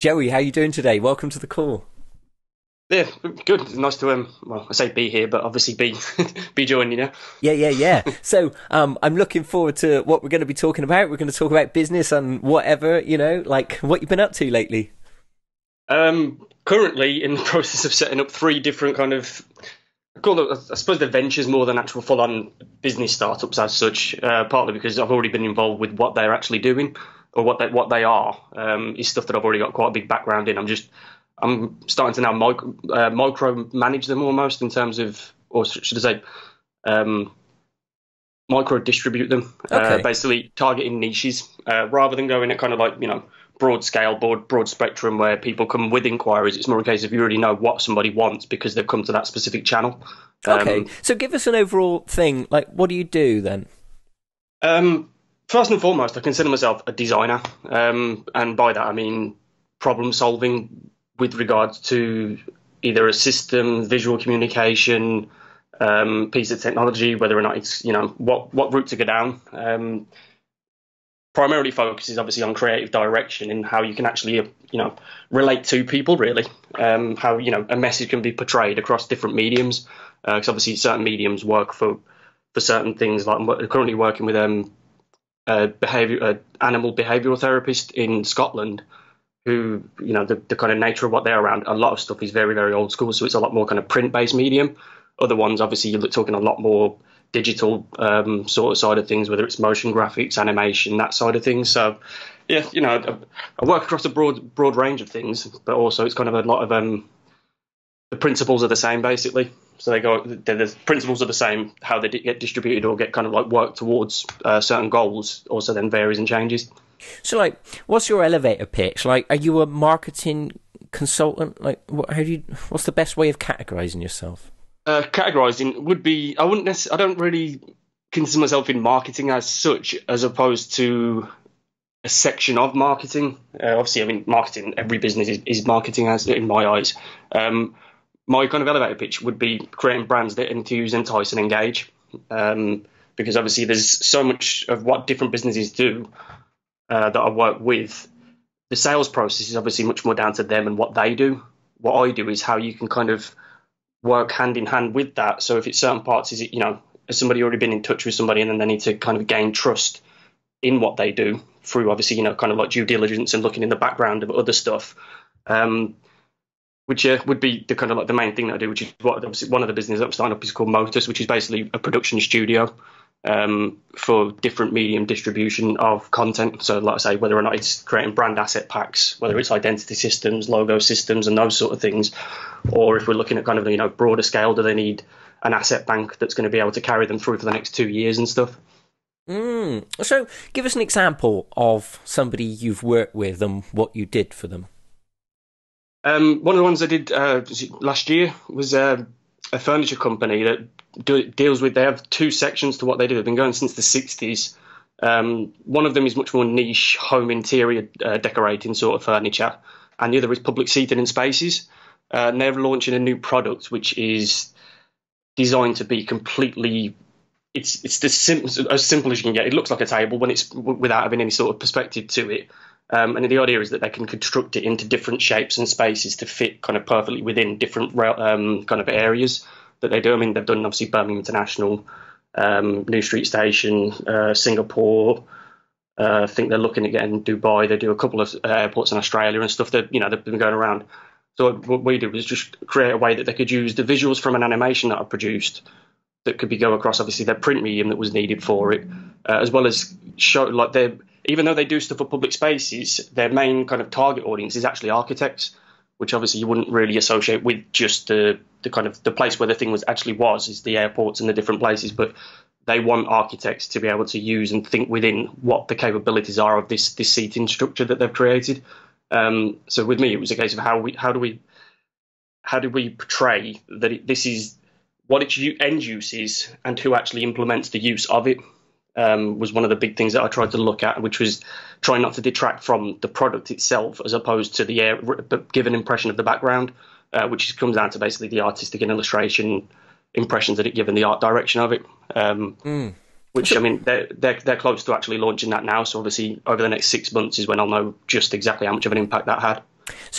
Joey, how are you doing today? Welcome to the call. Yeah, good. It's nice to, well, I say be here, but obviously be joined, you know? Yeah. So I'm looking forward to what we're going to be talking about. We're going to talk about business and whatever, you know, like what you've been up to lately. Currently in the process of setting up three different kind of, I call them, I suppose they're ventures more than actual full-on business startups as such, partly because I've already been involved with what they're actually doing. Or what they are is stuff that I've already got quite a big background in. I'm starting to now micro manage them almost in terms of, or should I say, micro distribute them. Okay. Basically targeting niches rather than going at kind of like, you know, broad scale, broad spectrum where people come with inquiries. It's more a case of you already know what somebody wants because they've come to that specific channel. Okay, so give us an overall thing. Like, what do you do then? First and foremost, I consider myself a designer, and by that I mean problem solving with regards to either a system, visual communication, piece of technology, whether or not it's, you know, what route to go down. Primarily focuses obviously on creative direction and how you can actually, you know, relate to people really, how, you know, a message can be portrayed across different mediums, because obviously certain mediums work for certain things. Like I'm currently working with animal behavioural therapist in Scotland, who, you know, the kind of nature of what they're around, a lot of stuff is very, very old school, so it's a lot more kind of print-based medium. Other ones, obviously, you're talking a lot more digital sort of side of things, whether it's motion graphics, animation, that side of things. So, yeah, you know, I work across a broad range of things, but also it's kind of a lot of the principles are the same, basically. So the principles are the same, how they get distributed or get kind of like worked towards certain goals also then varies and changes. So like, what's your elevator pitch? Like, are you a marketing consultant? Like, what's the best way of categorizing yourself? Categorizing would be, I don't really consider myself in marketing as such, as opposed to a section of marketing. Obviously, I mean, marketing, every business is marketing as in my eyes. My kind of elevator pitch would be creating brands that enthuse, entice, and engage. Because obviously there's so much of what different businesses do that I work with. The sales process is obviously much more down to them and what they do. What I do is how you can kind of work hand in hand with that. So if it's certain parts, is it, you know, has somebody already been in touch with somebody and then they need to kind of gain trust in what they do through obviously, you know, kind of like due diligence and looking in the background of other stuff. Which would be the kind of like the main thing that I do, which is what obviously one of the businesses I've started up is called Motus, which is basically a production studio for different medium distribution of content. So like I say, whether or not it's creating brand asset packs, whether it's identity systems, logo systems and those sort of things, or if we're looking at kind of, you know, broader scale, do they need an asset bank that's going to be able to carry them through for the next 2 years and stuff? So give us an example of somebody you've worked with and what you did for them. One of the ones I did last year was a furniture company that deals with, they have two sections to what they do. They've been going since the 60s. One of them is much more niche home interior decorating sort of furniture, and the other is public seating and spaces. And they're launching a new product which is designed to be completely, it's as simple as you can get. It looks like a table when it's without having any sort of perspective to it. And the idea is that they can construct it into different shapes and spaces to fit kind of perfectly within different kind of areas that they do. I mean, they've done obviously Birmingham International, New Street Station, Singapore. I think they're looking at getting Dubai. They do a couple of airports in Australia and stuff that, you know, they've been going around. So what we did was just create a way that they could use the visuals from an animation that I produced that could be go across obviously their print medium that was needed for it, as well as show like their. Even though they do stuff for public spaces, their main kind of target audience is actually architects, which obviously you wouldn't really associate with just the kind of the place where the thing was actually was, is the airports and the different places. But they want architects to be able to use and think within what the capabilities are of this seating structure that they've created. So with me, it was a case of how do we portray that this is what its end use is and who actually implements the use of it. Was one of the big things that I tried to look at, which was trying not to detract from the product itself as opposed to the but give an impression of the background, which comes down to basically the artistic and illustration impressions that it gives and the art direction of it. Which, I mean, they're close to actually launching that now. So obviously over the next 6 months is when I'll know just exactly how much of an impact that had.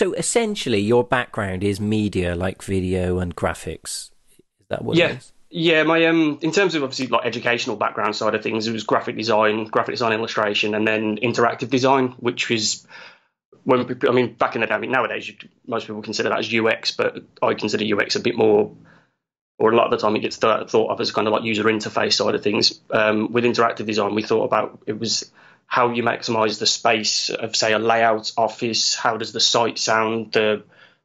So essentially your background is media like video and graphics. Is that what it is? Yeah, my in terms of obviously like educational background side of things, it was graphic design illustration, and then interactive design, which is back in the day. I mean, nowadays most people consider that as UX, but I consider UX a bit more, or a lot of the time it gets thought of as kind of like user interface side of things. With interactive design, we thought about it was how you maximise the space of, say, a layout office. How does the site sound? The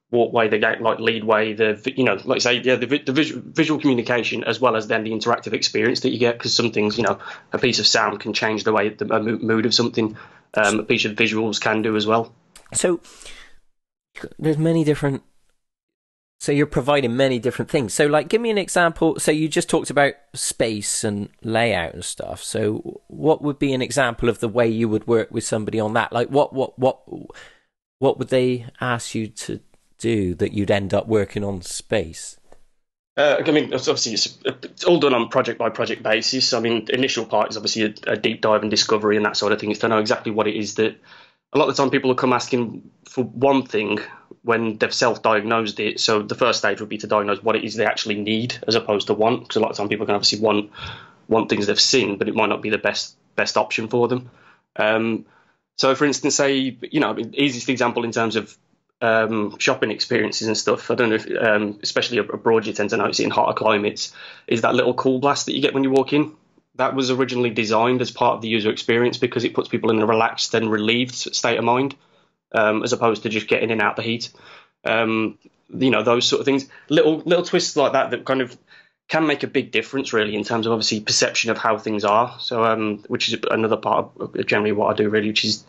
walkway, the gate, like leadway, the, you know, like say, yeah, the visual communication, as well as then the interactive experience that you get, because some things, you know, a piece of sound can change the way the mood of something. A piece of visuals can do as well. So there's many different. So you're providing many different things. So, like, give me an example. So you just talked about space and layout and stuff. So what would be an example of the way you would work with somebody on that? Like, what would they ask you to do that you'd end up working on space? I mean, obviously, it's all done on project by project basis. So, I mean, the initial part is obviously a deep dive and discovery and that sort of thing. Is to know exactly what it is that. A lot of the time, people will come asking for one thing when they've self-diagnosed it. So the first stage would be to diagnose what it is they actually need, as opposed to want. Because a lot of time, people can obviously want things they've seen, but it might not be the best option for them. So, for instance, say, you know, easiest example in terms of shopping experiences and stuff. I don't know if, especially abroad, you tend to notice it in hotter climates, is that little cool blast that you get when you walk in. That was originally designed as part of the user experience because it puts people in a relaxed and relieved state of mind, as opposed to just getting in and out the heat. You know, those sort of things, little twists like that, that kind of can make a big difference really in terms of obviously perception of how things are. So, which is another part of generally what I do really, which is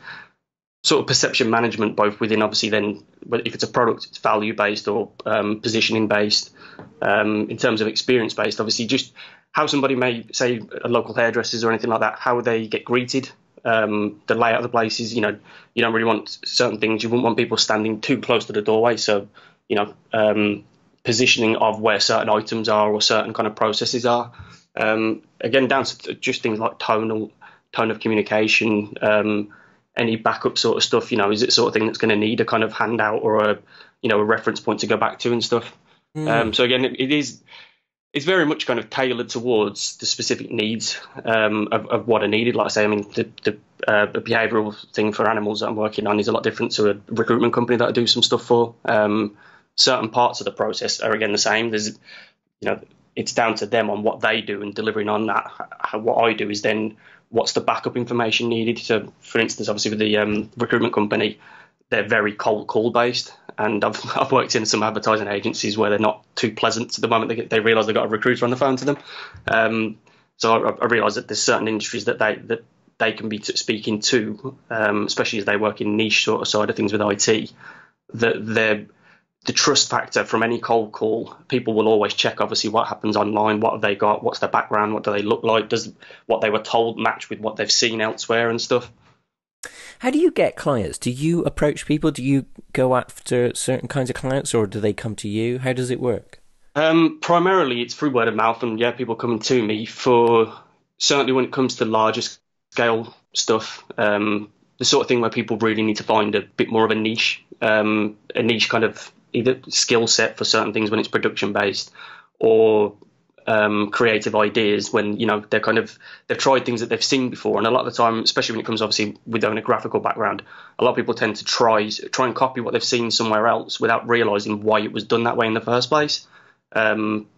sort of perception management, both within obviously then, if it's a product, it's value based or positioning based. In terms of experience based, obviously just how somebody may, say, a local hairdressers or anything like that, how they get greeted, the layout of the places. You know, you don't really want certain things. You wouldn't want people standing too close to the doorway. So, you know, positioning of where certain items are or certain kind of processes are. Again, down to just things like tone of communication, any backup sort of stuff. You know, is it sort of thing that's going to need a kind of handout or a, you know, a reference point to go back to and stuff. Mm. So again, it's very much kind of tailored towards the specific needs of what are needed. Like I say, I mean, the behavioural thing for animals that I'm working on is a lot different to a recruitment company that I do some stuff for. Certain parts of the process are, again, the same. There's, you know, it's down to them on what they do and delivering on that. What I do is then what's the backup information needed. So, for instance, obviously with the recruitment company, they're very cold call based, and I've worked in some advertising agencies where they're not too pleasant to the moment they realise they've got a recruiter on the phone to them. So I realise that there's certain industries that they can be speaking to, especially as they work in niche sort of side of things with IT. The trust factor from any cold call, people will always check obviously what happens online, what have they got, what's their background, what do they look like, does what they were told match with what they've seen elsewhere and stuff. How do you get clients? Do you approach people? Do you go after certain kinds of clients, or do they come to you? How does it work? Primarily, it's through word of mouth, and yeah, people coming to me for certainly when it comes to larger scale stuff, the sort of thing where people really need to find a bit more of a niche kind of either skill set for certain things when it's production based, or creative ideas when, you know, they've tried things that they've seen before. And a lot of the time, especially when it comes obviously with having a graphical background, a lot of people tend to try and copy what they've seen somewhere else without realizing why it was done that way in the first place. And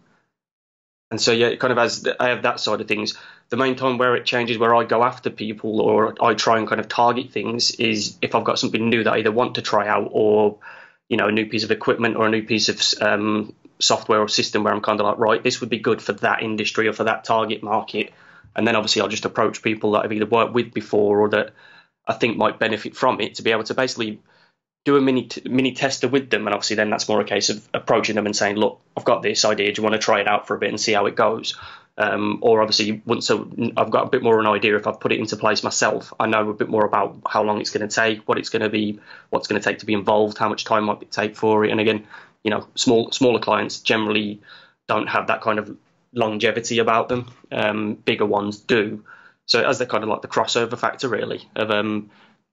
so, yeah, it kind of has, I have that side of things. The main time where it changes, where I go after people or I try and kind of target things, is if I've got something new that I either want to try out, or, you know, a new piece of equipment or a new piece of software or system where I'm kind of like, right, this would be good for that industry or for that target market. And then obviously I'll just approach people that I've either worked with before or that I think might benefit from it, to be able to basically do a mini tester with them. And obviously then that's more a case of approaching them and saying, look, I've got this idea. Do you want to try it out for a bit and see how it goes? Or obviously once I've got a bit more of an idea, if I've put it into place myself, I know a bit more about how long it's going to take, what it's going to be, what's going to take to be involved, how much time might it take for it. And again, you know, smaller clients generally don't have that kind of longevity about them. Bigger ones do. So as they're kind of like the crossover factor, really, of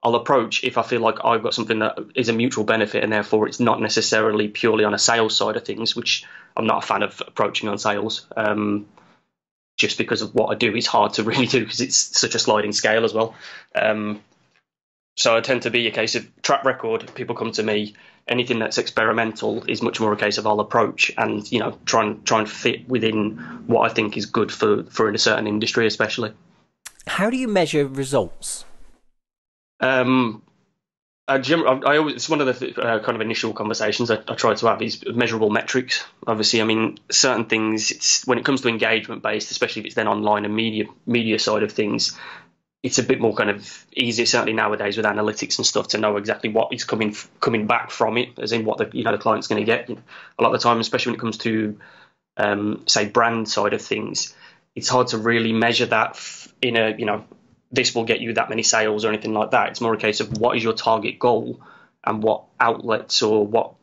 I'll approach if I feel like I've got something that is a mutual benefit, and therefore it's not necessarily purely on a sales side of things, which I'm not a fan of approaching on sales. Just because of what I do, it's hard to really do because it's such a sliding scale as well. So I tend to be a case of track record. People come to me. Anything that's experimental is much more a case of I'll approach and, you know, try and fit within what I think is good for in a certain industry, especially. How do you measure results? It's one of the kind of initial conversations I try to have is measurable metrics. Obviously, I mean, certain things, it's when it comes to engagement based, especially if it's then online and media side of things, it's a bit more kind of easier, certainly nowadays with analytics and stuff, to know exactly what is coming back from it, as in what the client's going to get. A lot of the time, especially when it comes to say brand side of things, it's hard to really measure that in a, you know, this will get you that many sales or anything like that. It's more a case of what is your target goal and what outlets or what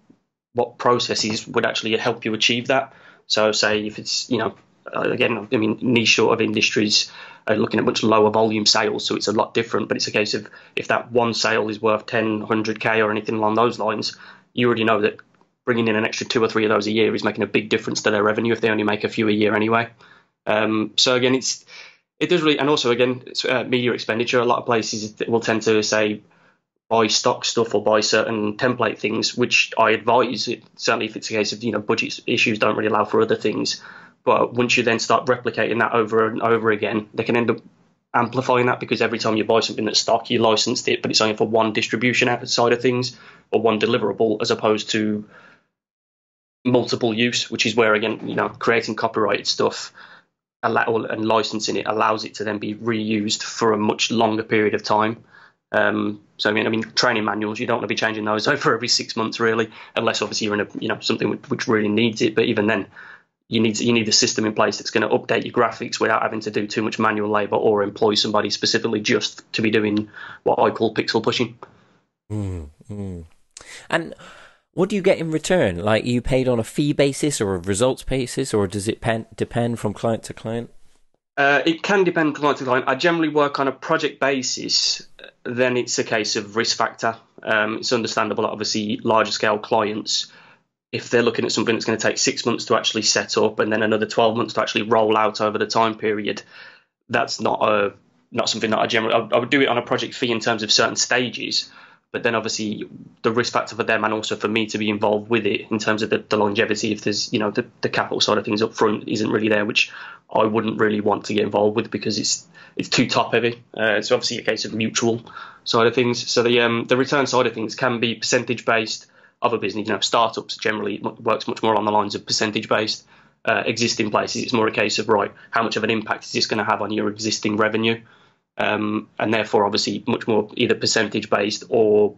processes would actually help you achieve that. So say if it's, you know, again, I mean, niche sort of industries are looking at much lower volume sales, so it's a lot different. But it's a case of if that one sale is worth 10, 100K or anything along those lines, you already know that bringing in an extra 2 or 3 of those a year is making a big difference to their revenue if they only make a few a year anyway. So again, it does really, and also again, it's, media expenditure. A lot of places will tend to say buy stock stuff or buy certain template things, which I advise. Certainly, if it's a case of, you know, budget issues don't really allow for other things. But once you then start replicating that over and over again, they can end up amplifying that, because every time you buy something that's stock, you licensed it, but it's only for one distribution side of things or one deliverable, as opposed to multiple use, which is where, again, you know, creating copyrighted stuff and licensing it allows it to then be reused for a much longer period of time. So I mean, training manuals, you don't want to be changing those over every 6 months, really, unless obviously you're in a, you know, something which really needs it. But even then, you need a system in place that's going to update your graphics without having to do too much manual labor or employ somebody specifically just to be doing what I call pixel pushing. And what do you get in return? Like, are you paid on a fee basis or a results basis, or does it depend from client to client? It can depend client to client. I generally work on a project basis. Then it's a case of risk factor. It's understandable, obviously, larger scale clients, if they're looking at something that's going to take 6 months to actually set up and then another 12 months to actually roll out over the time period, that's not something that I generally... I would do it on a project fee in terms of certain stages, but then obviously the risk factor for them and also for me to be involved with it in terms of the longevity, if there's, you know, the capital side of things up front isn't really there, which I wouldn't really want to get involved with because it's too top heavy. It's obviously a case of mutual side of things. So the return side of things can be percentage-based. Other business, you know, startups generally works much more on the lines of percentage-based. Existing places, it's more a case of, right, how much of an impact is this going to have on your existing revenue? And therefore, obviously, much more either percentage-based or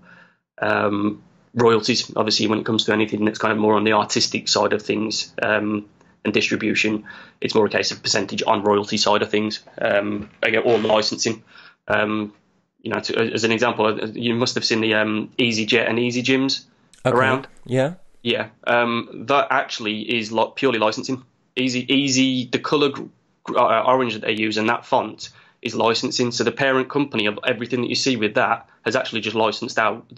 royalties. Obviously, when it comes to anything that's kind of more on the artistic side of things and distribution, it's more a case of percentage on royalty side of things, again, or licensing. You know, as an example, you must have seen the EasyJet and EasyGyms. Okay. Around, yeah. That actually is purely licensing. Easy. The color orange that they use and that font is licensing. So the parent company of everything that you see with that has actually just licensed out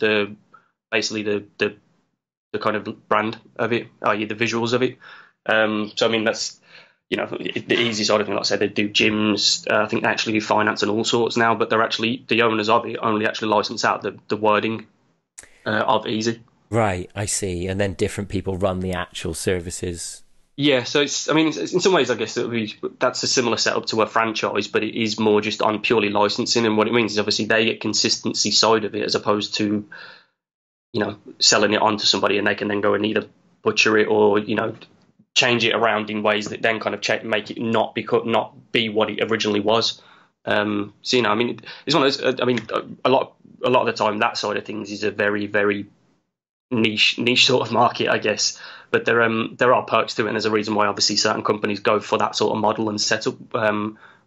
basically the kind of brand of it, i.e. the visuals of it. So I mean, that's, you know, the easy side of thing. Like I said, they do gyms. I think they actually do finance and all sorts now, but they're actually the owners of it only actually license out the wording of Easy. Right, I see. And then different people run the actual services. Yeah, so it's, I mean, it's, in some ways, I guess that's a similar setup to a franchise, but it is more just on purely licensing. And what it means is obviously they get consistency side of it as opposed to, you know, selling it on to somebody and they can then go and either butcher it or, you know, change it around in ways that then kind of make it not be what it originally was. So, you know, I mean, it's one of those, I mean, a lot of the time that side of things is a very, very niche sort of market, I guess, but there are perks to it, and there's a reason why obviously certain companies go for that sort of model and set up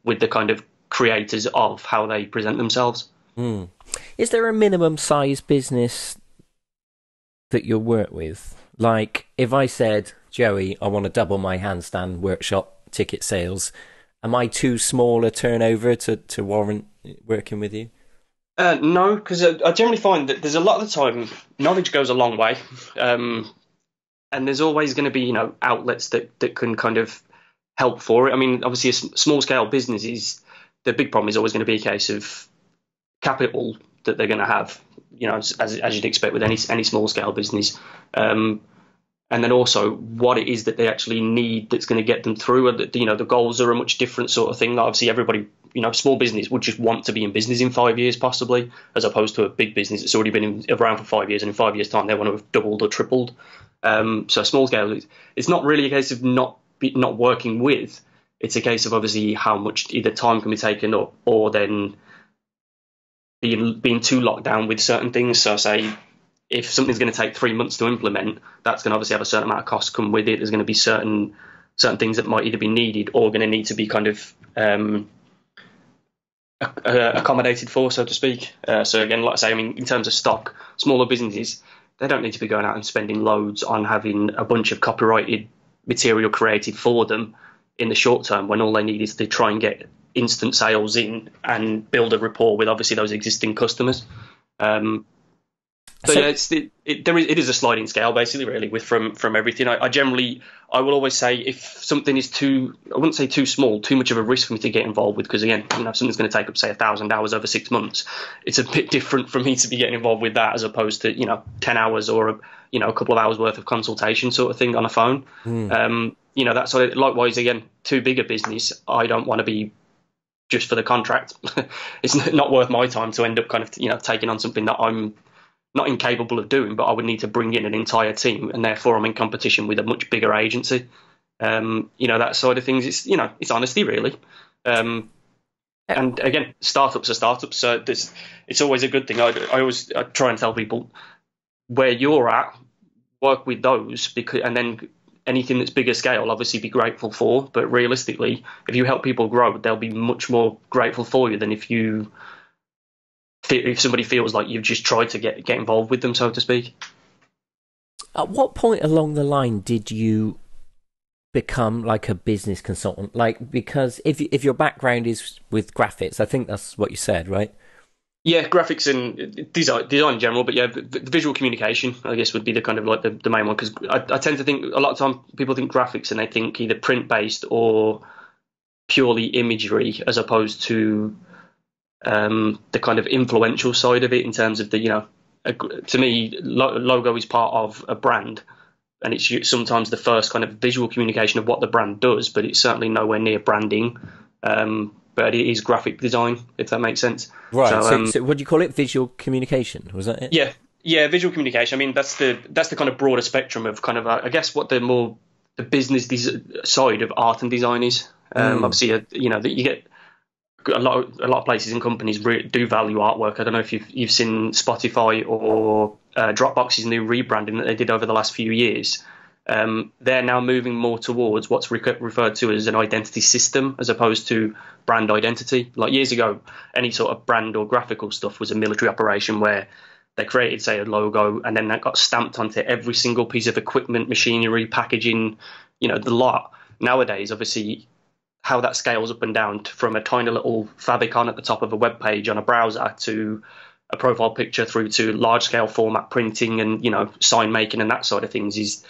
with the kind of creators of how they present themselves. Is there a minimum size business that you'll work with? Like, if I said, Joey, I want to double my handstand workshop ticket sales, am I too small a turnover to warrant working with you? No, because I generally find that there's a lot of the time knowledge goes a long way, and there's always going to be, you know, outlets that can kind of help for it. I mean, obviously, a small scale business, is the big problem is always going to be a case of capital that they're going to have, you know, as you'd expect with any small scale business, and then also what it is that they actually need that's going to get them through. You know, the goals are a much different sort of thing. Obviously, everybody, you know, small business would just want to be in business in 5 years, possibly, as opposed to a big business that's already been around for 5 years, and in 5 years' time they want to have doubled or tripled. So small scale, it's not really a case of not working with. It's a case of obviously how much either time can be taken up, or then being too locked down with certain things. So say, if something's going to take 3 months to implement, that's going to obviously have a certain amount of cost come with it. There's going to be certain things that might either be needed or going to need to be kind of accommodated for, so to speak. So again, like I say, I mean, in terms of stock, smaller businesses, they don't need to be going out and spending loads on having a bunch of copyrighted material created for them in the short term, when all they need is to try and get instant sales in and build a rapport with obviously those existing customers. So yeah, it is a sliding scale basically, really, with from everything. I will always say, if something is I wouldn't say too small, too much of a risk for me to get involved with, because again, you know, if something's going to take up say 1,000 hours over 6 months, it's a bit different for me to be getting involved with that as opposed to, you know, 10 hours or a couple of hours worth of consultation sort of thing on a phone. You know, that's likewise again, too big a business. I don't want to be just for the contract. It's not worth my time to end up kind of, you know, taking on something that I'm not incapable of doing, but I would need to bring in an entire team, and therefore I'm in competition with a much bigger agency. You know, that side of things, it's honesty, really. And again, startups are startups, so it's always a good thing. I try and tell people where you're at, work with those, and then anything that's bigger scale, obviously be grateful for, but realistically, if you help people grow, they'll be much more grateful for you than if somebody feels like you've just tried to get involved with them, so to speak. At what point along the line did you become like a business consultant? Like, because if your background is with graphics, I think that's what you said, right? Yeah, graphics and design in general, but yeah, the visual communication, I guess, would be the kind of like the main one, because I tend to think a lot of time people think graphics and they think either print-based or purely imagery, as opposed to the kind of influential side of it, in terms of the, you know, to me, logo is part of a brand, and it's sometimes the first kind of visual communication of what the brand does, but it's certainly nowhere near branding. But it is graphic design, if that makes sense. Right. So what do you call it? Visual communication, was that it? Yeah, visual communication. I mean, that's the kind of broader spectrum of kind of I guess what the more the business side of art and design is. Obviously, you know, that you get. A lot of places and companies do value artwork. I don't know if you've seen Spotify or Dropbox's new rebranding that they did over the last few years. They're now moving more towards what's referred to as an identity system, as opposed to brand identity. Like years ago, any sort of brand or graphical stuff was a military operation where they created, say, a logo, and then that got stamped onto every single piece of equipment, machinery, packaging, you know, the lot. Nowadays, obviously, how that scales up and down from a tiny little favicon at the top of a web page on a browser to a profile picture through to large scale format printing and, you know, sign making and that sort of things, is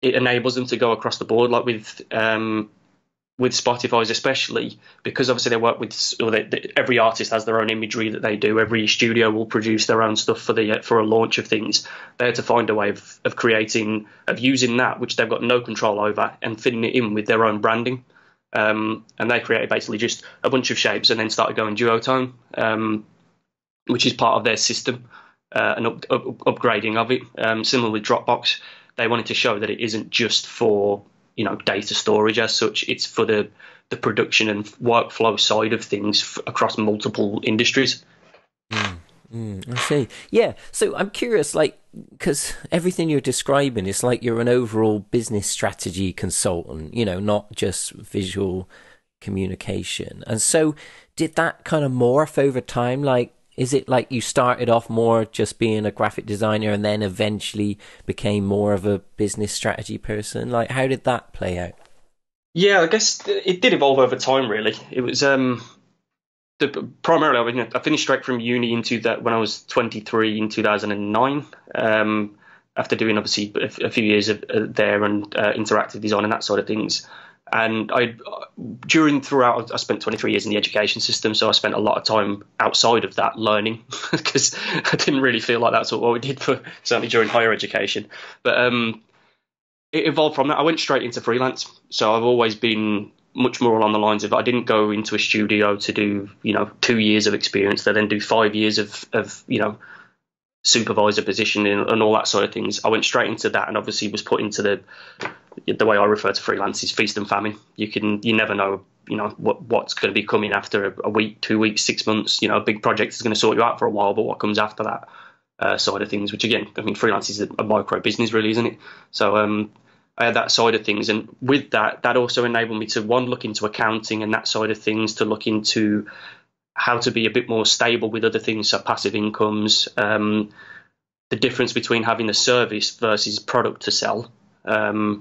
it enables them to go across the board. Like with Spotify's especially, because obviously they work with, or every artist has their own imagery that they do. Every studio will produce their own stuff for a launch of things. They had to find a way of using that, which they've got no control over, and fitting it in with their own branding. And they created basically just a bunch of shapes and then started going duotone, which is part of their system, and upgrading of it. Similar with Dropbox, they wanted to show that it isn't just for, you know, data storage as such. It's for the production and workflow side of things across multiple industries. I see. Yeah. So I'm curious, like, because everything you're describing, it's like you're an overall business strategy consultant, you know, not just visual communication. And so did that kind of morph over time? Like, is it like you started off more just being a graphic designer and then eventually became more of a business strategy person? Like, how did that play out? Yeah, I guess it did evolve over time, really. It was primarily, I finished straight from uni into that when I was 23 in 2009. After doing obviously a few years of, there and interactive design and that sort of things. And throughout, I spent 23 years in the education system, so I spent a lot of time outside of that learning because I didn't really feel like that's what we did for, certainly during higher education. But it evolved from that. I went straight into freelance, so I've always been much more along the lines of I didn't go into a studio to do 2 years of experience, then do 5 years of supervisor position and all that sort of things. I went straight into that, and obviously was put into the way I refer to freelance is feast and famine. You never know what's going to be coming after a week, 2 weeks, 6 months. A big project is going to sort you out for a while, but what comes after that side of things, which again, I mean, freelance is a micro business really, isn't it? So I had that side of things, and with that also enabled me to look into accounting and that side of things, to look into how to be a bit more stable with other things, so passive incomes, the difference between having a service versus product to sell,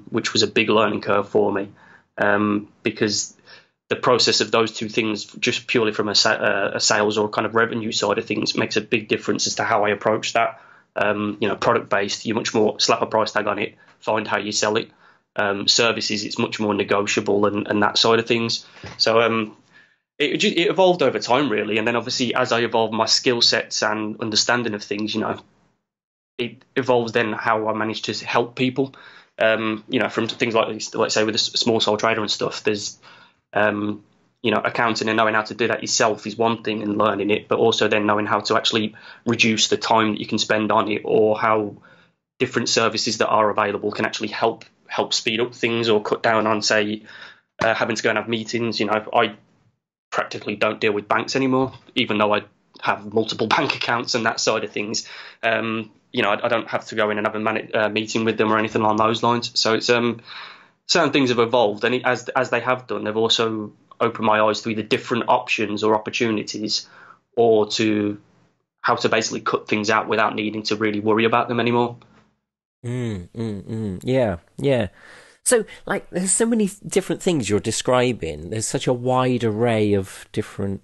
which was a big learning curve for me, because the process of those two things, just purely from a sales or kind of revenue side of things, makes a big difference as to how I approach that. Product based, you much more slap a price tag on it, find how you sell it. Services, it's much more negotiable and that side of things. So it evolved over time, really. And then obviously, as I evolved my skill sets and understanding of things, it evolves then how I managed to help people, from things like say with a small sole trader and stuff, there's, accounting and knowing how to do that yourself is one thing and learning it, but also then knowing how to actually reduce the time that you can spend on it, or how different services that are available can actually help speed up things or cut down on, say, having to go and have meetings. I practically don't deal with banks anymore, even though I have multiple bank accounts and that side of things. I don't have to go in and have a meeting with them or anything along those lines. So it's certain things have evolved, and as they have done, they've also opened my eyes to either different options or opportunities, or to how to basically cut things out without needing to really worry about them anymore. Yeah. So, there's so many different things you're describing. There's such a wide array of different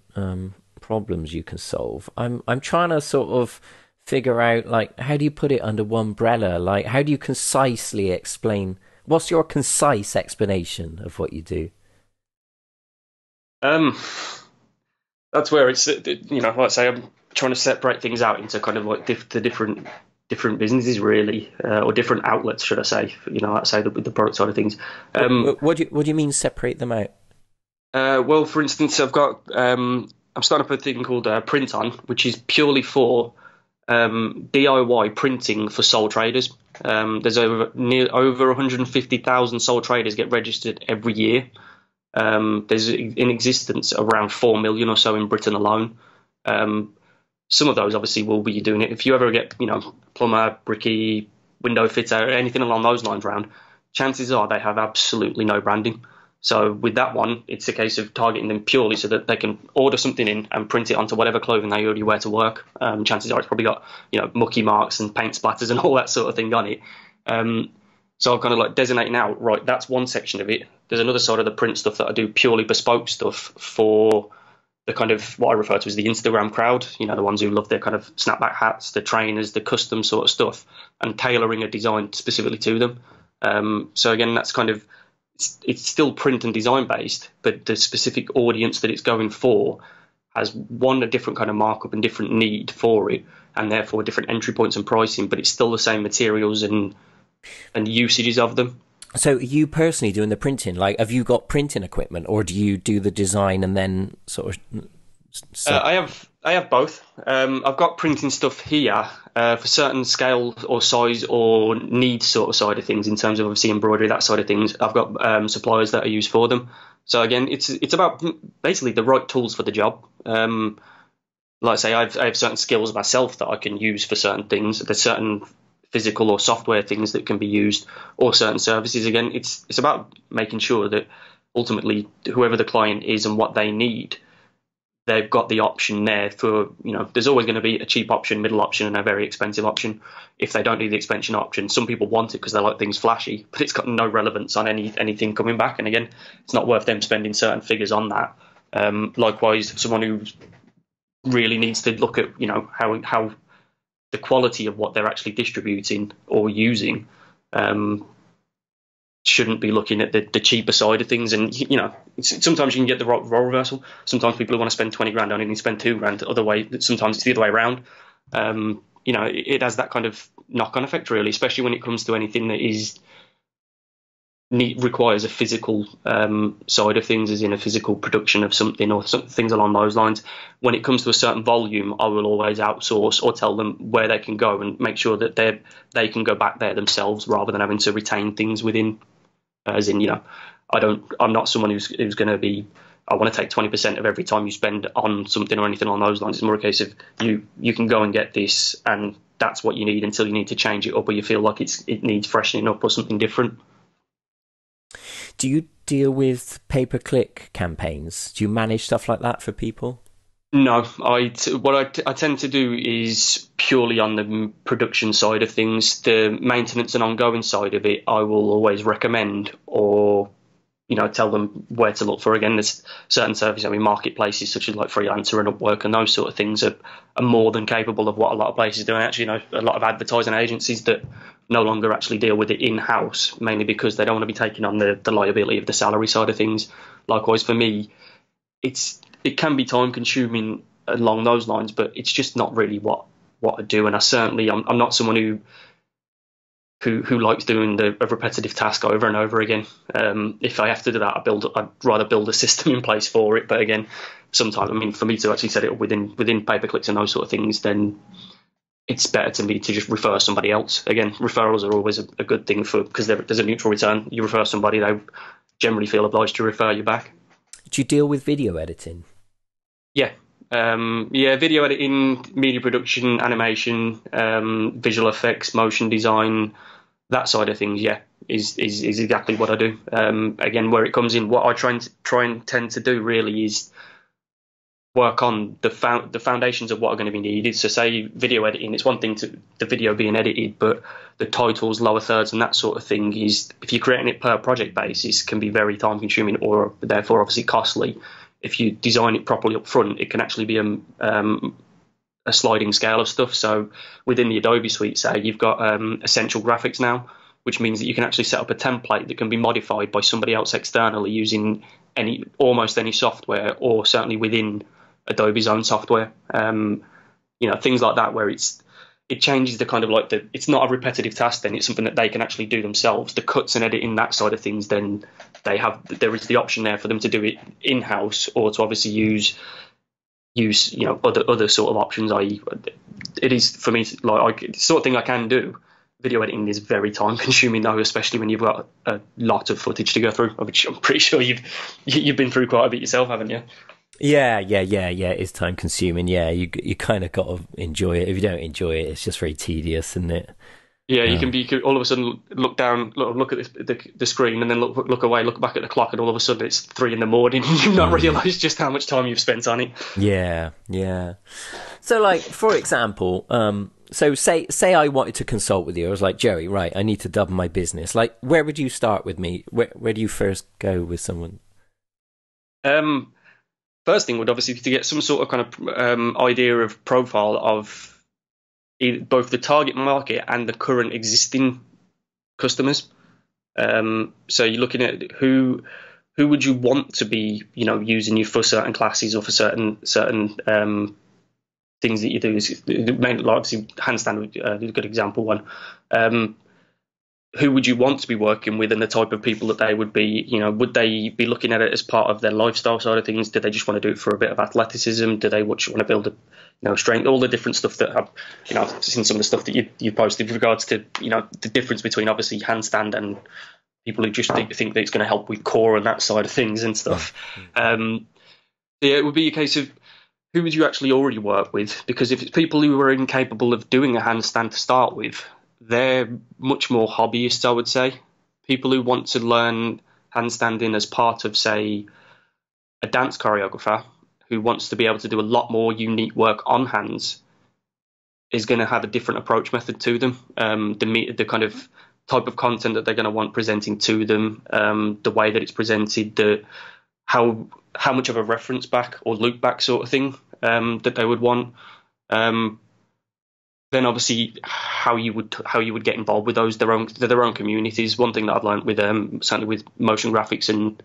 problems you can solve. I'm trying to sort of figure out, how do you put it under one umbrella? How do you concisely explain? What's your concise explanation of what you do? That's where it's, like I say, I'm trying to separate things out into kind of the different businesses, really, or different outlets, should I say, outside of the product side of things. What do you mean separate them out? Well, for instance, I've got, I'm starting up a thing called Print On, which is purely for DIY printing for sole traders. There's over 150,000 sole traders get registered every year. There's in existence around 4 million or so in Britain alone. Some of those obviously will be doing it. If you ever get, plumber, brickie, window fitter, anything along those lines round, chances are they have absolutely no branding. So with that one, it's a case of targeting them purely so that they can order something in and print it onto whatever clothing they already wear to work. Chances are it's probably got, mucky marks and paint splatters and all that sort of thing on it. So I'm kind of designating out, right, that's one section of it. There's another side of the print stuff that I do purely bespoke stuff for the kind of what I refer to as the Instagram crowd, the ones who love their kind of snapback hats, the trainers, the custom sort of stuff, and tailoring a design specifically to them. So again, that's kind of, it's still print and design based, but the specific audience that it's going for has a different kind of markup and different need for it, and therefore different entry points and pricing, but it's still the same materials and usages of them. So are you personally doing the printing? Have you got printing equipment, or do you do the design and then sort of... I have both. I've got printing stuff here for certain scale or size or need sort of side of things, in terms of obviously embroidery, that side of things. I've got suppliers that I use for them. So again, it's about basically the right tools for the job. Like I say, I have certain skills myself that I can use for certain things. There's certain physical or software things that can be used, or certain services. Again, it's about making sure that ultimately whoever the client is and what they need, they've got the option there for, there's always going to be a cheap option, middle option, and a very expensive option. If they don't need the expensive option, some people want it because they like things flashy, but it's got no relevance on anything coming back. And again, it's not worth them spending certain figures on that Likewise, someone who really needs to look at, you know, how the quality of what they're actually distributing or using, shouldn't be looking at the cheaper side of things. And, you know, sometimes you can get the role reversal. Sometimes people who want to spend 20 grand on it and spend 2 grand. Other way, sometimes it's the other way around. You know, it has that kind of knock-on effect, really, especially when it comes to anything that requires a physical side of things, as in a physical production of something or some things along those lines. When it comes to a certain volume, I will always outsource or tell them where they can go and make sure that they can go back there themselves, rather than having to retain things within. As in, you know, I'm not someone who's going to be, I want to take 20% of every time you spend on something or anything along those lines. It's more a case of you can go and get this, and that's what you need until you need to change it up, or you feel like it needs freshening up or something different. Do you deal with pay-per-click campaigns? Do you manage stuff like that for people? No, what I tend to do is purely on the production side of things. The maintenance and ongoing side of it, I will always recommend, or, you know, tell them where to look for. Again, there's certain services. I mean, marketplaces such as like Freelancer and Upwork and those sort of things are more than capable of what a lot of places do. And actually, you know, a lot of advertising agencies that no longer actually deal with it in-house, mainly because they don't want to be taking on the liability of the salary side of things. Likewise, for me, it can be time-consuming along those lines, but it's just not really what I do. And I certainly, I'm not someone who likes doing a repetitive task over and over again. If I have to do that, I'd rather build a system in place for it. But again, sometimes, I mean, for me to actually set it up within pay-per-clicks and those sort of things, then it's better to me to just refer somebody else. Again, referrals are always a good thing because there's a mutual return. You refer somebody, they generally feel obliged to refer you back. Do you deal with video editing? Yeah. Video editing, media production, animation, visual effects, motion design, that side of things, yeah, is exactly what I do. Again, where it comes in, what I try and tend to do really is work on the foundations of what are going to be needed. So say video editing, it's one thing to the video being edited, but the titles, lower thirds and that sort of thing is, if you're creating it per project basis, can be very time consuming or therefore obviously costly. If you design it properly up front, it can actually be a sliding scale of stuff. So within the Adobe suite, say, you've got essential graphics now, which means that you can actually set up a template that can be modified by somebody else externally using almost any software, or certainly within Adobe's own software. You know, things like that, where it changes the kind of like it's not a repetitive task. Then it's something that they can actually do themselves. The cuts and editing, that side of things, then there is the option there for them to do it in house, or to obviously use you know, other sort of options. I.e., it is for me like the sort of thing I can do. Video editing is very time consuming though, especially when you've got a lot of footage to go through, which I'm pretty sure you've been through quite a bit yourself, haven't you? Yeah. It's time consuming. Yeah, you kind of got to enjoy it. If you don't enjoy it, it's just very tedious, isn't it? Yeah, you can all of a sudden look down, look at the screen, and then look away, look back at the clock, and all of a sudden it's 3 in the morning, and you've not realised just how much time you've spent on it. Yeah. So, like, for example, so say I wanted to consult with you. I was like, Joey, right, I need to double my business. Like, where would you start with me? Where do you first go with someone? First thing would obviously be to get some sort of kind of idea of profile of both the target market and the current existing customers. So you're looking at who would you want to be, you know, using you for certain classes or for certain things that you do. Is mainly obviously handstand would be a good example one. Who would you want to be working with, and the type of people that they would be, you know, would they be looking at it as part of their lifestyle side of things? Do they just want to do it for a bit of athleticism? Do they want to build a, you know, strength, all the different stuff that I've, you know, I've seen some of the stuff that you posted with regards to, you know, the difference between obviously handstand and people who just think that it's going to help with core and that side of things and stuff. Yeah, it would be a case of who would you actually already work with? Because if it's people who are incapable of doing a handstand to start with, they're much more hobbyists, I would say. People who want to learn handstanding as part of, say, a dance choreographer who wants to be able to do a lot more unique work on hands is going to have a different approach method to them. The kind of type of content that they're going to want presenting to them, the way that it's presented, the how much of a reference back or loop back sort of thing that they would want. Then obviously how you would get involved with those, their own communities. One thing that I've learned with certainly with motion graphics and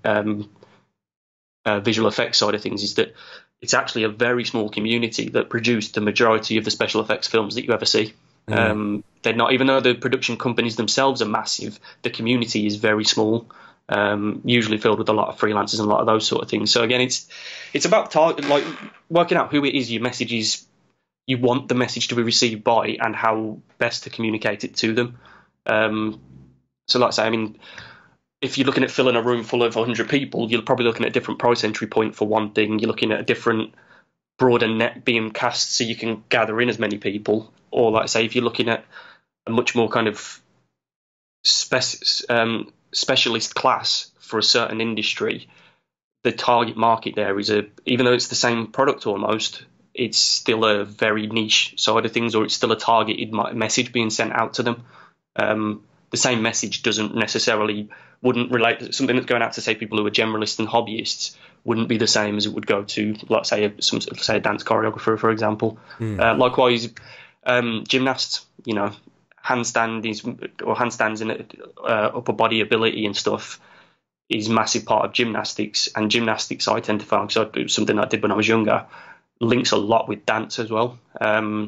visual effects side of things is that it's actually a very small community that produced the majority of the special effects films that you ever see. Mm. They're not, even though the production companies themselves are massive, the community is very small. Usually filled with a lot of freelancers and a lot of those sort of things. So again, it's about target, like working out who it is your message is, you want the message to be received by, and how best to communicate it to them. So like I say, I mean, if you're looking at filling a room full of 100 people, you're probably looking at a different price entry point for one thing. You're looking at a different broader net being cast so you can gather in as many people. Or like I say, if you're looking at a much more kind of specialist class for a certain industry, the target market there is even though it's the same product almost, it's still a very niche side of things, or it's still a targeted message being sent out to them. The same message wouldn't relate, something that's going out to say people who are generalists and hobbyists wouldn't be the same as it would go to, let's say, a dance choreographer, for example. Mm. Likewise, gymnasts, you know, handstands and upper body ability and stuff is a massive part of gymnastics. And gymnastics, I tend to find, because it was something I did when I was younger, links a lot with dance as well. So,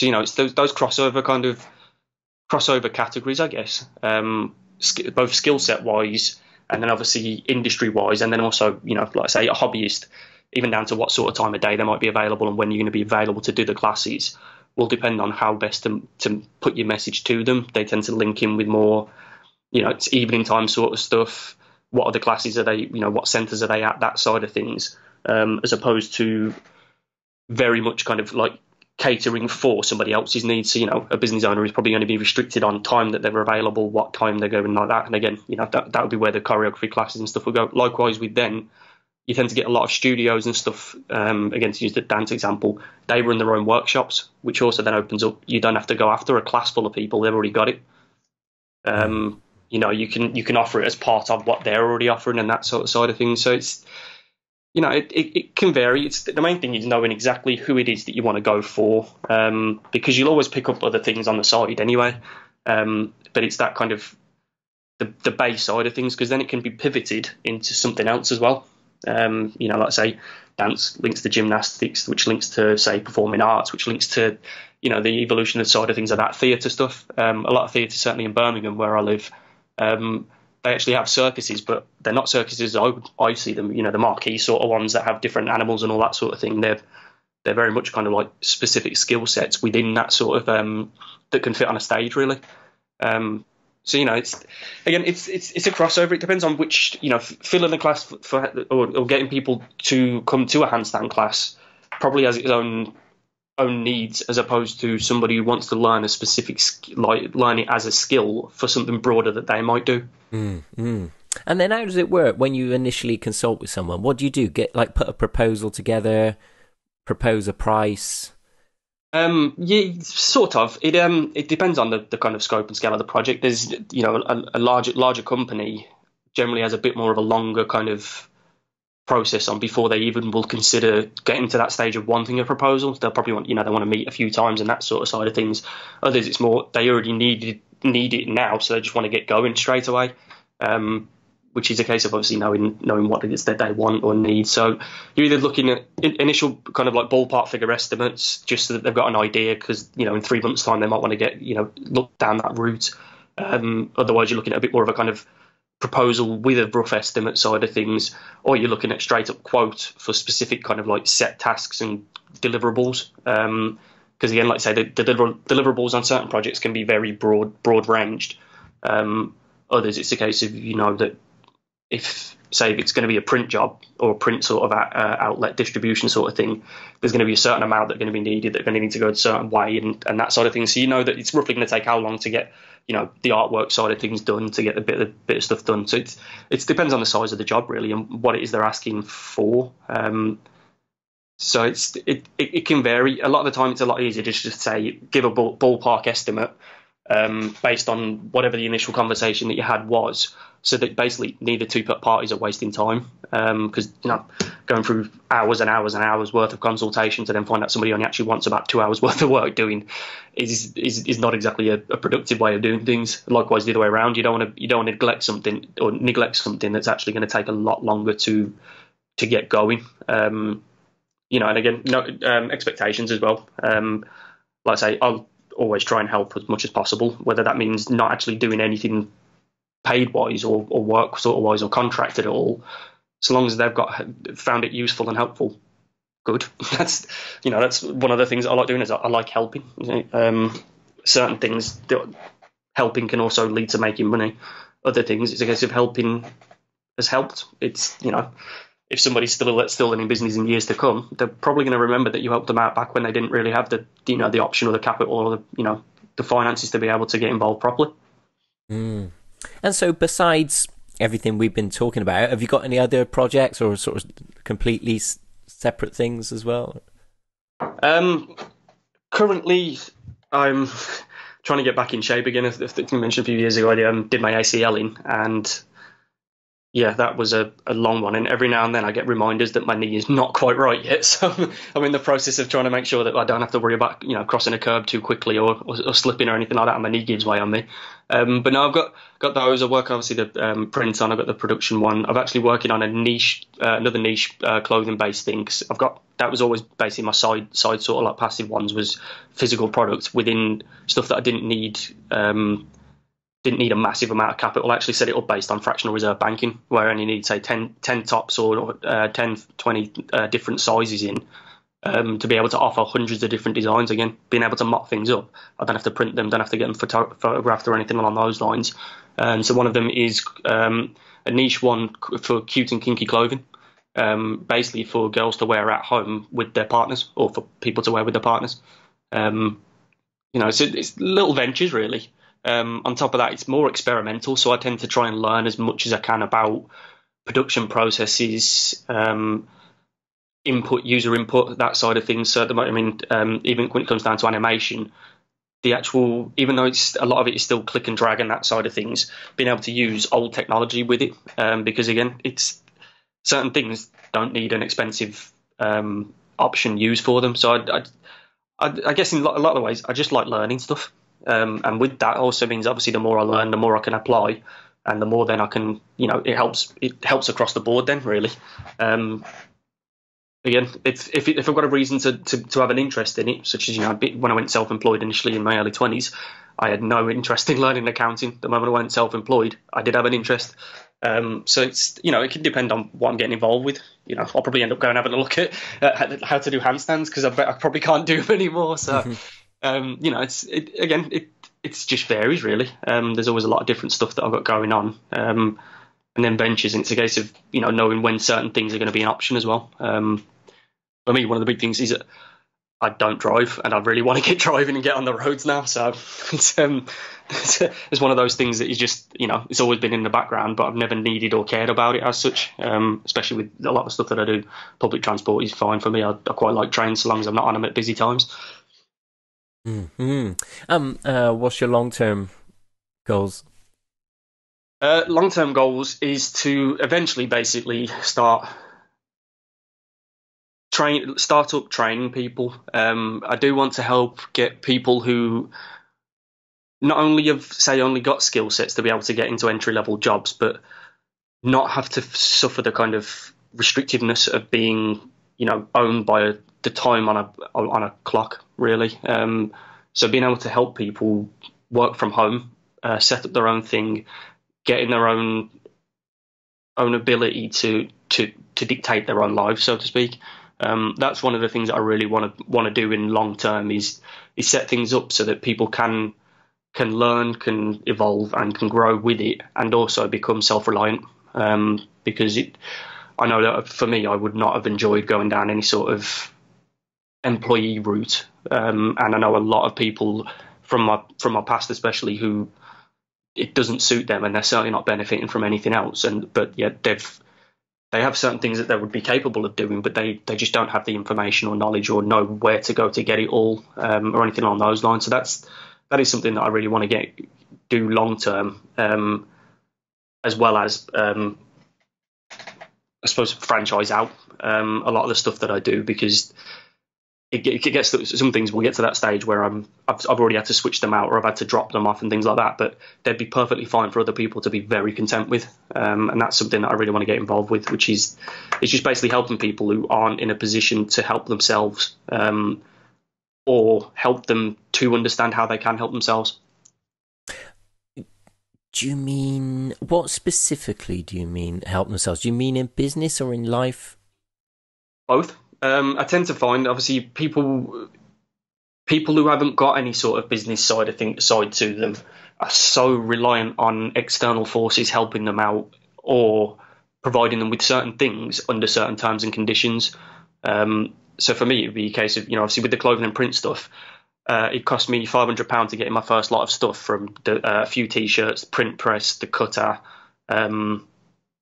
you know, it's those crossover categories, I guess, both skill set wise and then obviously industry wise. And then also, you know, like I say, a hobbyist, even down to what sort of time of day they might be available and when you're going to be available to do the classes, will depend on how best to put your message to them. They tend to link in with more, you know, it's evening time sort of stuff. What are the classes? Are they, you know, what centres are they at? That side of things, as opposed to very much kind of like catering for somebody else's needs. So, you know, a business owner is probably going to be restricted on time that they're available, what time they're going, like that. And again, you know, that would be where the choreography classes and stuff will go. Likewise with then, you tend to get a lot of studios and stuff, again, to use the dance example, they run their own workshops, which also then opens up, you don't have to go after a class full of people, they've already got it. You know, you can offer it as part of what they're already offering and that sort of side of things. So it's, you know, it can vary. It's, the main thing is knowing exactly who it is that you want to go for, because you'll always pick up other things on the side anyway. But it's that kind of the base side of things, because then it can be pivoted into something else as well. You know, like I say, dance links to gymnastics, which links to, say, performing arts, which links to, you know, the evolution of side of things, of that theatre stuff. A lot of theatre, certainly in Birmingham where I live, they actually have circuses, but they're not circuses I see them, you know, the marquee sort of ones that have different animals and all that sort of thing. They're very much kind of like specific skill sets within that sort of that can fit on a stage, really. So, you know, it's a crossover. It depends on which, you know, filling the class or getting people to come to a handstand class probably has its own needs, as opposed to somebody who wants to learn a specific, like learn it as a skill for something broader that they might do. Mm-hmm. And then how does it work when you initially consult with someone? What do you do? Get, like, put a proposal together, propose a price? Yeah, sort of. It depends on the kind of scope and scale of the project. There's, you know, a larger company generally has a bit more of a longer kind of process on before they even will consider getting to that stage of wanting a proposal. They'll probably want, you know, they want to meet a few times and that sort of side of things. Others, it's more they already need it now, so they just want to get going straight away. Which is a case of obviously knowing what it is that they want or need. So you're either looking at initial kind of like ballpark figure estimates, just so that they've got an idea, because, you know, in 3 months' time they might want to get, you know, look down that route. Otherwise, you're looking at a bit more of a kind of proposal with a rough estimate side of things, or you're looking at straight up quote for specific kind of like set tasks and deliverables. Because again, like I say, the deliverables on certain projects can be very broad ranged. Others, it's a case of, you know, that if it's going to be a print job or a print sort of outlet distribution sort of thing, there's going to be a certain amount that are going to be needed, that are going to need to go a certain way and that sort of thing. So you know that it's roughly going to take how long to get, you know, the artwork side of things done, to get a bit of stuff done. So it depends on the size of the job, really, and what it is they're asking for. So it can vary. A lot of the time it's a lot easier just to say, give a ballpark estimate, based on whatever the initial conversation that you had was, so that basically neither two parties are wasting time, because you know, going through hours and hours and hours worth of consultation to then find out somebody only actually wants about 2 hours worth of work doing is not exactly a productive way of doing things. Likewise, the other way around, you don't want to neglect something or neglect something that's actually going to take a lot longer to get going. You know, and again, expectations as well. Like I say, I'll always try and help as much as possible, whether that means not actually doing anything paid-wise or work sort-of-wise or contracted at all. So long as they've found it useful and helpful, good. That's one of the things I like doing, is I like helping. Certain things, helping can also lead to making money. Other things, it's a case of helping has helped. It's, you know, if somebody's still in business in years to come, they're probably going to remember that you helped them out back when they didn't really have the option or the capital or the finances to be able to get involved properly. Mm. And so, besides everything we've been talking about, have you got any other projects or sort of completely separate things as well? Currently, I'm trying to get back in shape again. As you mentioned a few years ago, I did my ACL in, and yeah, that was a long one. And every now and then I get reminders that my knee is not quite right yet. So I'm in the process of trying to make sure that I don't have to worry about, crossing a curb too quickly or slipping or anything like that, and my knee gives way on me. But now I've got those. I work obviously the print on. I've got the production one. I'm actually working on another niche clothing based thing. Cause that was always basically my side sort of like passive ones, was physical products within stuff that I didn't need. Didn't need a massive amount of capital. I actually set it up based on fractional reserve banking, where I only need, say, 10 tops or 10, 20 different sizes in to be able to offer hundreds of different designs. Again, being able to mock things up. I don't have to print them, don't have to get them photographed or anything along those lines. So one of them is a niche one for cute and kinky clothing, basically for girls to wear at home with their partners, or for people to wear with their partners. So it's little ventures, really. On top of that, it's more experimental, so I tend to try and learn as much as I can about production processes, user input, that side of things. So at the moment, even when it comes down to animation, even though it's a lot of it is still click and drag and that side of things, being able to use old technology with it, because again, it's certain things don't need an expensive option used for them. So I guess in a lot of ways, I just like learning stuff. And with that also means obviously the more I learn, the more I can apply, and the more then I can, it helps across the board then, really. Again, if I've got a reason to have an interest in it, such as, when I went self-employed initially in my early 20s, I had no interest in learning accounting. The moment I went self-employed, I did have an interest. So it's, it can depend on what I'm getting involved with. I'll probably end up going having a look at how to do handstands, because I probably can't do them anymore. So... it's just varies, really. There's always a lot of different stuff that I've got going on, and then ventures. And it's a case of knowing when certain things are going to be an option as well. For me, one of the big things is that I don't drive, and I really want to get driving and get on the roads now. So it's one of those things that is just it's always been in the background, but I've never needed or cared about it as such. Especially with a lot of stuff that I do, public transport is fine for me. I quite like trains, so long as I'm not on them at busy times. Mm-hmm. What's your long-term goals? Long-term goals is to eventually basically start training people. I do want to help get people who not only have only got skill sets to be able to get into entry-level jobs, but not have to suffer the kind of restrictiveness of being owned by the time on a clock, really. So being able to help people work from home, set up their own thing, getting their own ability to dictate their own lives, so to speak. That's one of the things that I really want to do in long term is set things up so that people can learn, can evolve, and can grow with it, and also become self-reliant. I know that for me, I would not have enjoyed going down any sort of employee route, and I know a lot of people from my past, especially, who it doesn't suit them, and they're certainly not benefiting from anything else. But they have certain things that they would be capable of doing, but they just don't have the information or knowledge or know where to go to get it all, or anything along those lines. So that's that is something that I really want to do long term, as well as I suppose franchise out a lot of the stuff that I do, because it gets to, some things will get to that stage where I've already had to switch them out, or I've had to drop them off and things like that, but they'd be perfectly fine for other people to be very content with, and that's something that I really want to get involved with, which is it's just basically helping people who aren't in a position to help themselves, or help them to understand how they can help themselves. Do you mean, what specifically do you mean help themselves? Do you mean in business or in life? Both. I tend to find, obviously, people who haven't got any sort of business side to them are so reliant on external forces helping them out or providing them with certain things under certain terms and conditions. So for me, it'd be a case of, you know, obviously with the clothing and print stuff, it cost me £500 to get in my first lot of stuff from a few T-shirts, print press, the cutter, and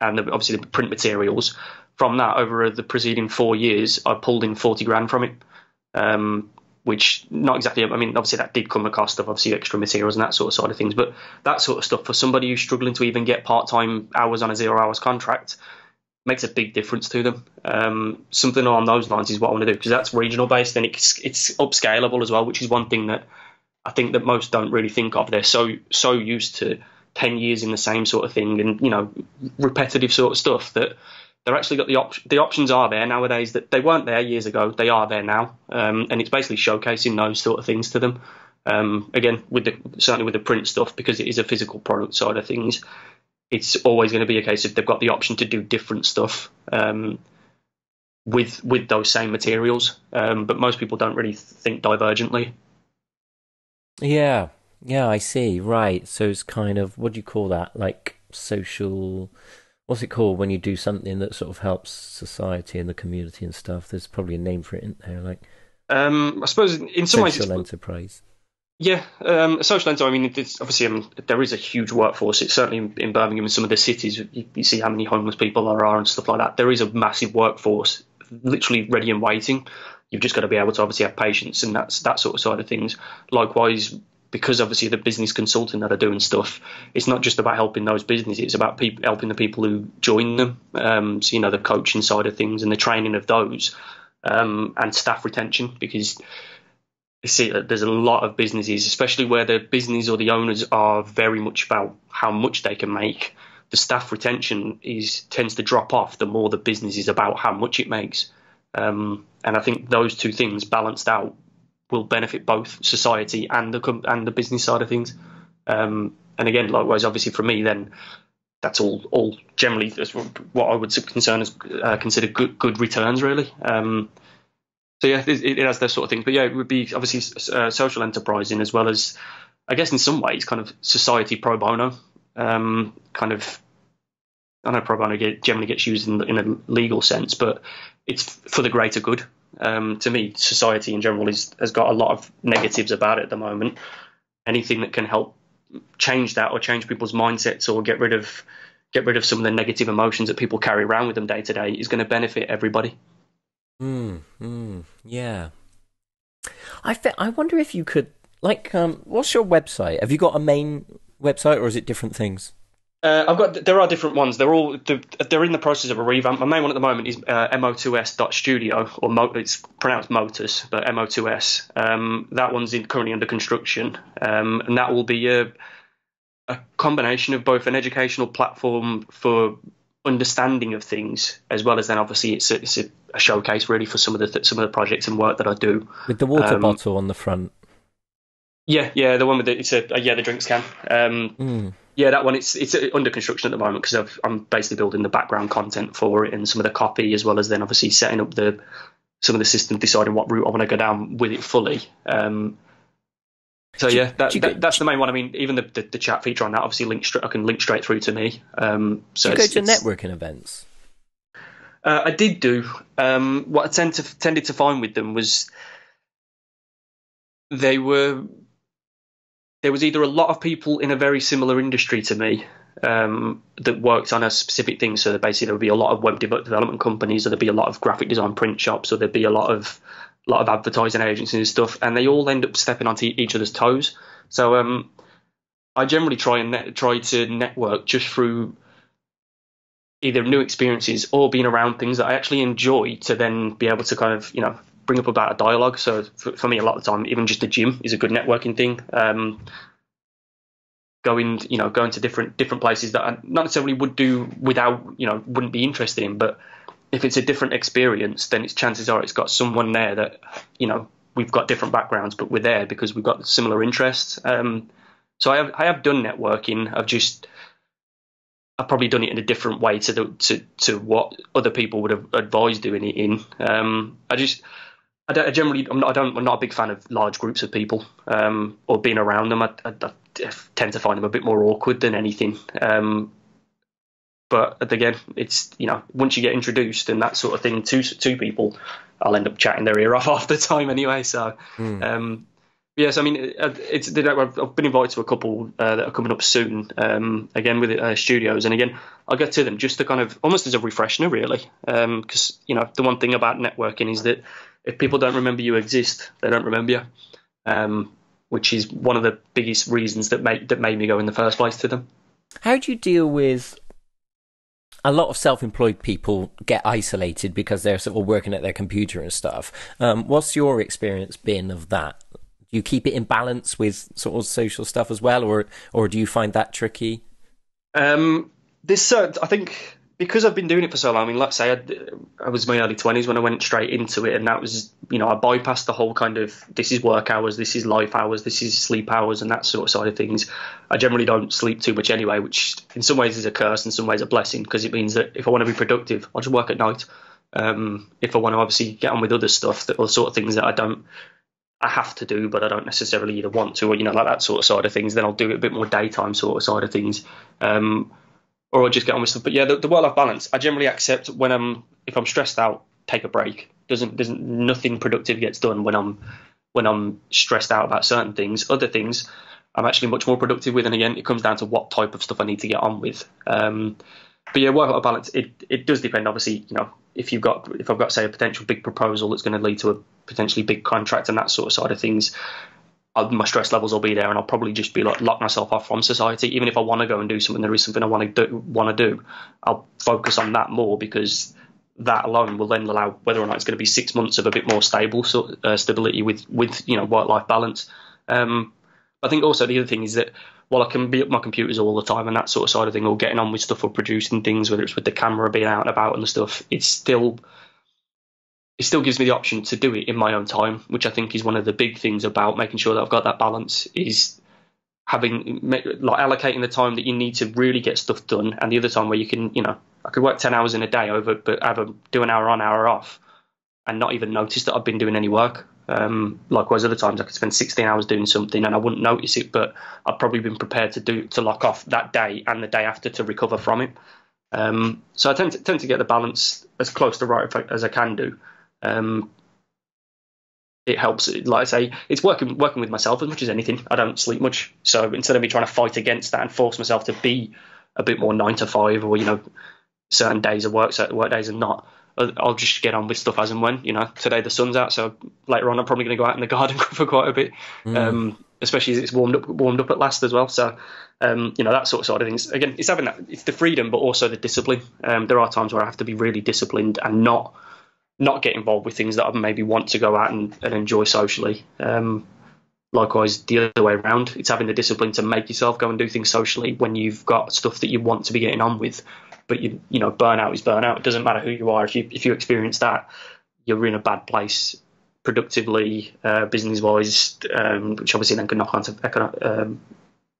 obviously the print materials. From that, over the preceding 4 years, I pulled in 40 grand from it, which not exactly, I mean, obviously that did come at cost of obviously extra materials and that sort of side of things. But that sort of stuff for somebody who's struggling to even get part-time hours on a 0 hours contract makes a big difference to them. Something along those lines is what I want to do, because that's regional based and it's upscalable as well, which is one thing that I think that most don't really think of. They're so used to 10 years in the same sort of thing and, you know, repetitive sort of stuff that they're actually got the options are there nowadays that they weren't there years ago. They are there now. And it's basically showcasing those sort of things to them. Again, certainly with the print stuff, because it is a physical product side of things, it's always going to be a case if they've got the option to do different stuff with those same materials. But most people don't really think divergently. Yeah, I see. Right. So it's kind of, what do you call that? Like social... What's it called when you do something that sort of helps society and the community and stuff? There's probably a name for it, isn't there? Like, I suppose in some ways, social enterprise. Yeah, social enterprise. I mean, obviously there is a huge workforce. It's certainly in Birmingham and some of the cities. You see how many homeless people there are and stuff like that. There is a massive workforce, literally ready and waiting. You've just got to be able to obviously have patience, and that's that sort of side of things. Likewise, because obviously the business consulting that I do and stuff, it's not just about helping those businesses, it's about helping the people who join them. So, you know, the coaching side of things and the training of those, and staff retention, because you see that there's a lot of businesses, especially where the business or the owners are very much about how much they can make. The staff retention tends to drop off the more the business is about how much it makes. And I think those two things balanced out will benefit both society and the business side of things. And again, likewise, obviously for me, then that's all generally what I would consider good returns, really. So yeah, it has those sort of things. But yeah, it would be obviously social enterprising, as well as, I guess in some ways, kind of society pro bono, kind of. I know pro bono generally gets used in a legal sense, but it's for the greater good. To me, society in general has got a lot of negatives about it at the moment. Anything that can help change that, or change people's mindsets, or get rid of some of the negative emotions that people carry around with them day to day, is going to benefit everybody. Yeah. I wonder if you could, like, what's your website? Have you got a main website, or is it different things? There are different ones. They're in the process of a revamp. My main one at the moment is mo2s.studio, or it's pronounced Motus, but mo2s. That one's currently under construction, and that will be a combination of both an educational platform for understanding of things, as well as then obviously it's a showcase really for some of the projects and work that I do. With the water bottle on the front. Yeah, the one with the drinks can. Yeah, that one, it's under construction at the moment, because I'm basically building the background content for it and some of the copy, as well as then obviously setting up some of the system, deciding what route I want to go down with it fully. So yeah, that's the main one. I mean, even the chat feature on that obviously I can link straight through to me. So do you go to networking events? I did do. What I tended to find with them was there was either a lot of people in a very similar industry to me that worked on a specific thing. So basically there would be a lot of web development companies, or there'd be a lot of graphic design print shops, or there'd be a lot of advertising agencies and stuff. And they all end up stepping onto each other's toes. So I generally try to network just through either new experiences or being around things that I actually enjoy, to then be able to kind of, you know, bring up about a dialogue. So for me, a lot of the time, even just the gym is a good networking thing. Going to different places that I not necessarily would do without, you know, wouldn't be interested in, but if it's a different experience, then it's chances are it's got someone there that, you know, we've got different backgrounds, but we're there because we've got similar interests. So I have done networking. I've probably done it in a different way to what other people would have advised doing it in. I'm not a big fan of large groups of people, or being around them. I tend to find them a bit more awkward than anything. But again, it's, you know, once you get introduced and that sort of thing to people, I'll end up chatting their ear off half the time anyway. So, yes, I mean, I've been invited to a couple that are coming up soon, again, with studios. And again, I'll get to them just to kind of almost as a refresher, really, because, you know, the one thing about networking is that if people don't remember you exist, they don't remember you, which is one of the biggest reasons that made me go in the first place to them. How do you deal with... A lot of self-employed people get isolated because they're sort of working at their computer and stuff. What's your experience been of that? Do you keep it in balance with sort of social stuff as well, or do you find that tricky? I think because I've been doing it for so long, I mean, let's say I was in my early 20s when I went straight into it, and that was, you know, I bypassed the whole kind of this is work hours, this is life hours, this is sleep hours, and that sort of side of things. I generally don't sleep too much anyway, which in some ways is a curse, in some ways a blessing, because it means that if I want to be productive, I'll just work at night. If I want to obviously get on with other stuff, that all sort of things that I have to do, but I don't necessarily either want to, or, you know, like that sort of side of things, then I'll do it a bit more daytime sort of side of things. Or I'll just get on with stuff. But yeah, the work-life balance, I generally accept when if I'm stressed out, take a break. Doesn't nothing productive gets done when I'm stressed out about certain things. Other things I'm actually much more productive with. And again, it comes down to what type of stuff I need to get on with. But yeah, work-life balance, it does depend. Obviously, you know, if I've got say a potential big proposal that's going to lead to a potentially big contract and that sort of side of things, my stress levels will be there, and I'll probably just be like lock myself off from society. Even if I want to go and do something, there is something I want to do. I'll focus on that more, because that alone will then allow whether or not it's going to be 6 months of a bit more stable stability with you know, work-life balance. I think also the other thing is that while I can be at my computers all the time and that sort of side of thing, or getting on with stuff or producing things, whether it's with the camera, being out and about and stuff, it still gives me the option to do it in my own time, which I think is one of the big things about making sure that I've got that balance, is allocating the time that you need to really get stuff done, and the other time where you can, you know, I could work 10 hours in a day over, but do an hour on, hour off, and not even notice that I've been doing any work. Likewise, other times I could spend 16 hours doing something and I wouldn't notice it, but I've probably been prepared to lock off that day and the day after to recover from it. So I tend to get the balance as close to right as I can do. It helps, like I say, it's working with myself as much as anything. I don't sleep much, so instead of me trying to fight against that and force myself to be a bit more 9 to 5, or, you know, certain days of work, certain work days and not, I'll just get on with stuff as and when. You know, today the sun's out, so later on I'm probably going to go out in the garden for quite a bit, especially as it's warmed up at last as well. So you know, that sort of things. Again, it's having that, it's the freedom, but also the discipline. There are times where I have to be really disciplined and not get involved with things that I maybe want to go out and enjoy socially. Likewise, the other way around, it's having the discipline to make yourself go and do things socially when you've got stuff that you want to be getting on with. But you know, burnout is burnout. It doesn't matter who you are. If you experience that, you're in a bad place productively, business-wise, which obviously then can knock on to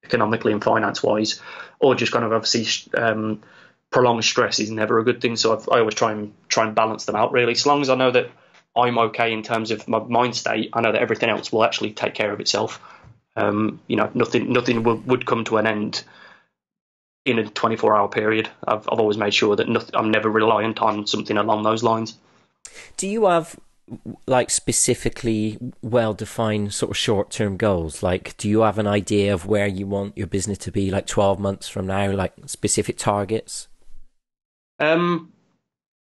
economically and finance-wise, or just kind of obviously... prolonged stress is never a good thing, so I always try and balance them out, really. As long as I know that I'm okay in terms of my mind state, I know that everything else will actually take care of itself. You know, nothing would come to an end in a 24-hour period. I've always made sure that I'm never reliant on something along those lines. Do you have like specifically well-defined sort of short-term goals? Like, do you have an idea of where you want your business to be like 12 months from now, like specific targets?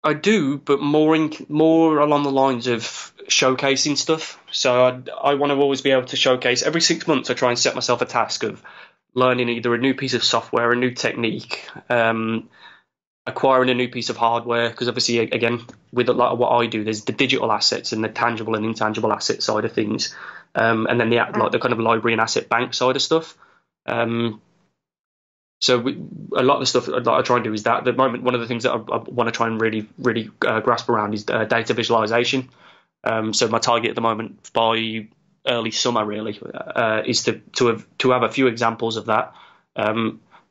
I do, but more along the lines of showcasing stuff. So I want to always be able to showcase. Every 6 months, I try and set myself a task of learning either a new piece of software, a new technique, acquiring a new piece of hardware. Because obviously, again, with a lot of what I do, there's the digital assets and the tangible and intangible asset side of things, and then the kind of library and asset bank side of stuff. So a lot of the stuff that I try and do is that. At the moment, one of the things that I want to try and really grasp around is data visualization. So my target at the moment, by early summer, really, is to have a few examples of that.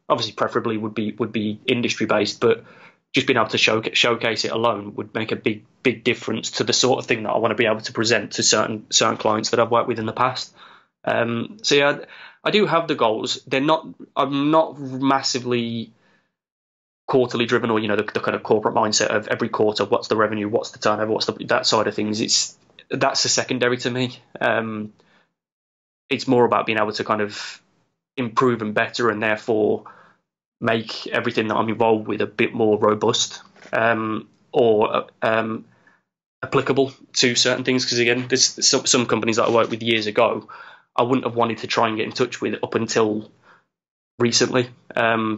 Obviously, preferably would be industry based, but just being able to showcase it alone would make a big difference to the sort of thing that I want to be able to present to certain clients that I've worked with in the past. So yeah, I do have the goals. They're not. I'm not massively quarterly driven, or the kind of corporate mindset of every quarter. What's the revenue? What's the turnover? What's that side of things? That's a secondary to me. It's more about being able to kind of improve and better, and therefore make everything that I'm involved with a bit more robust or applicable to certain things. Because again, there's some companies that I worked with years ago I wouldn't have wanted to try and get in touch with up until recently,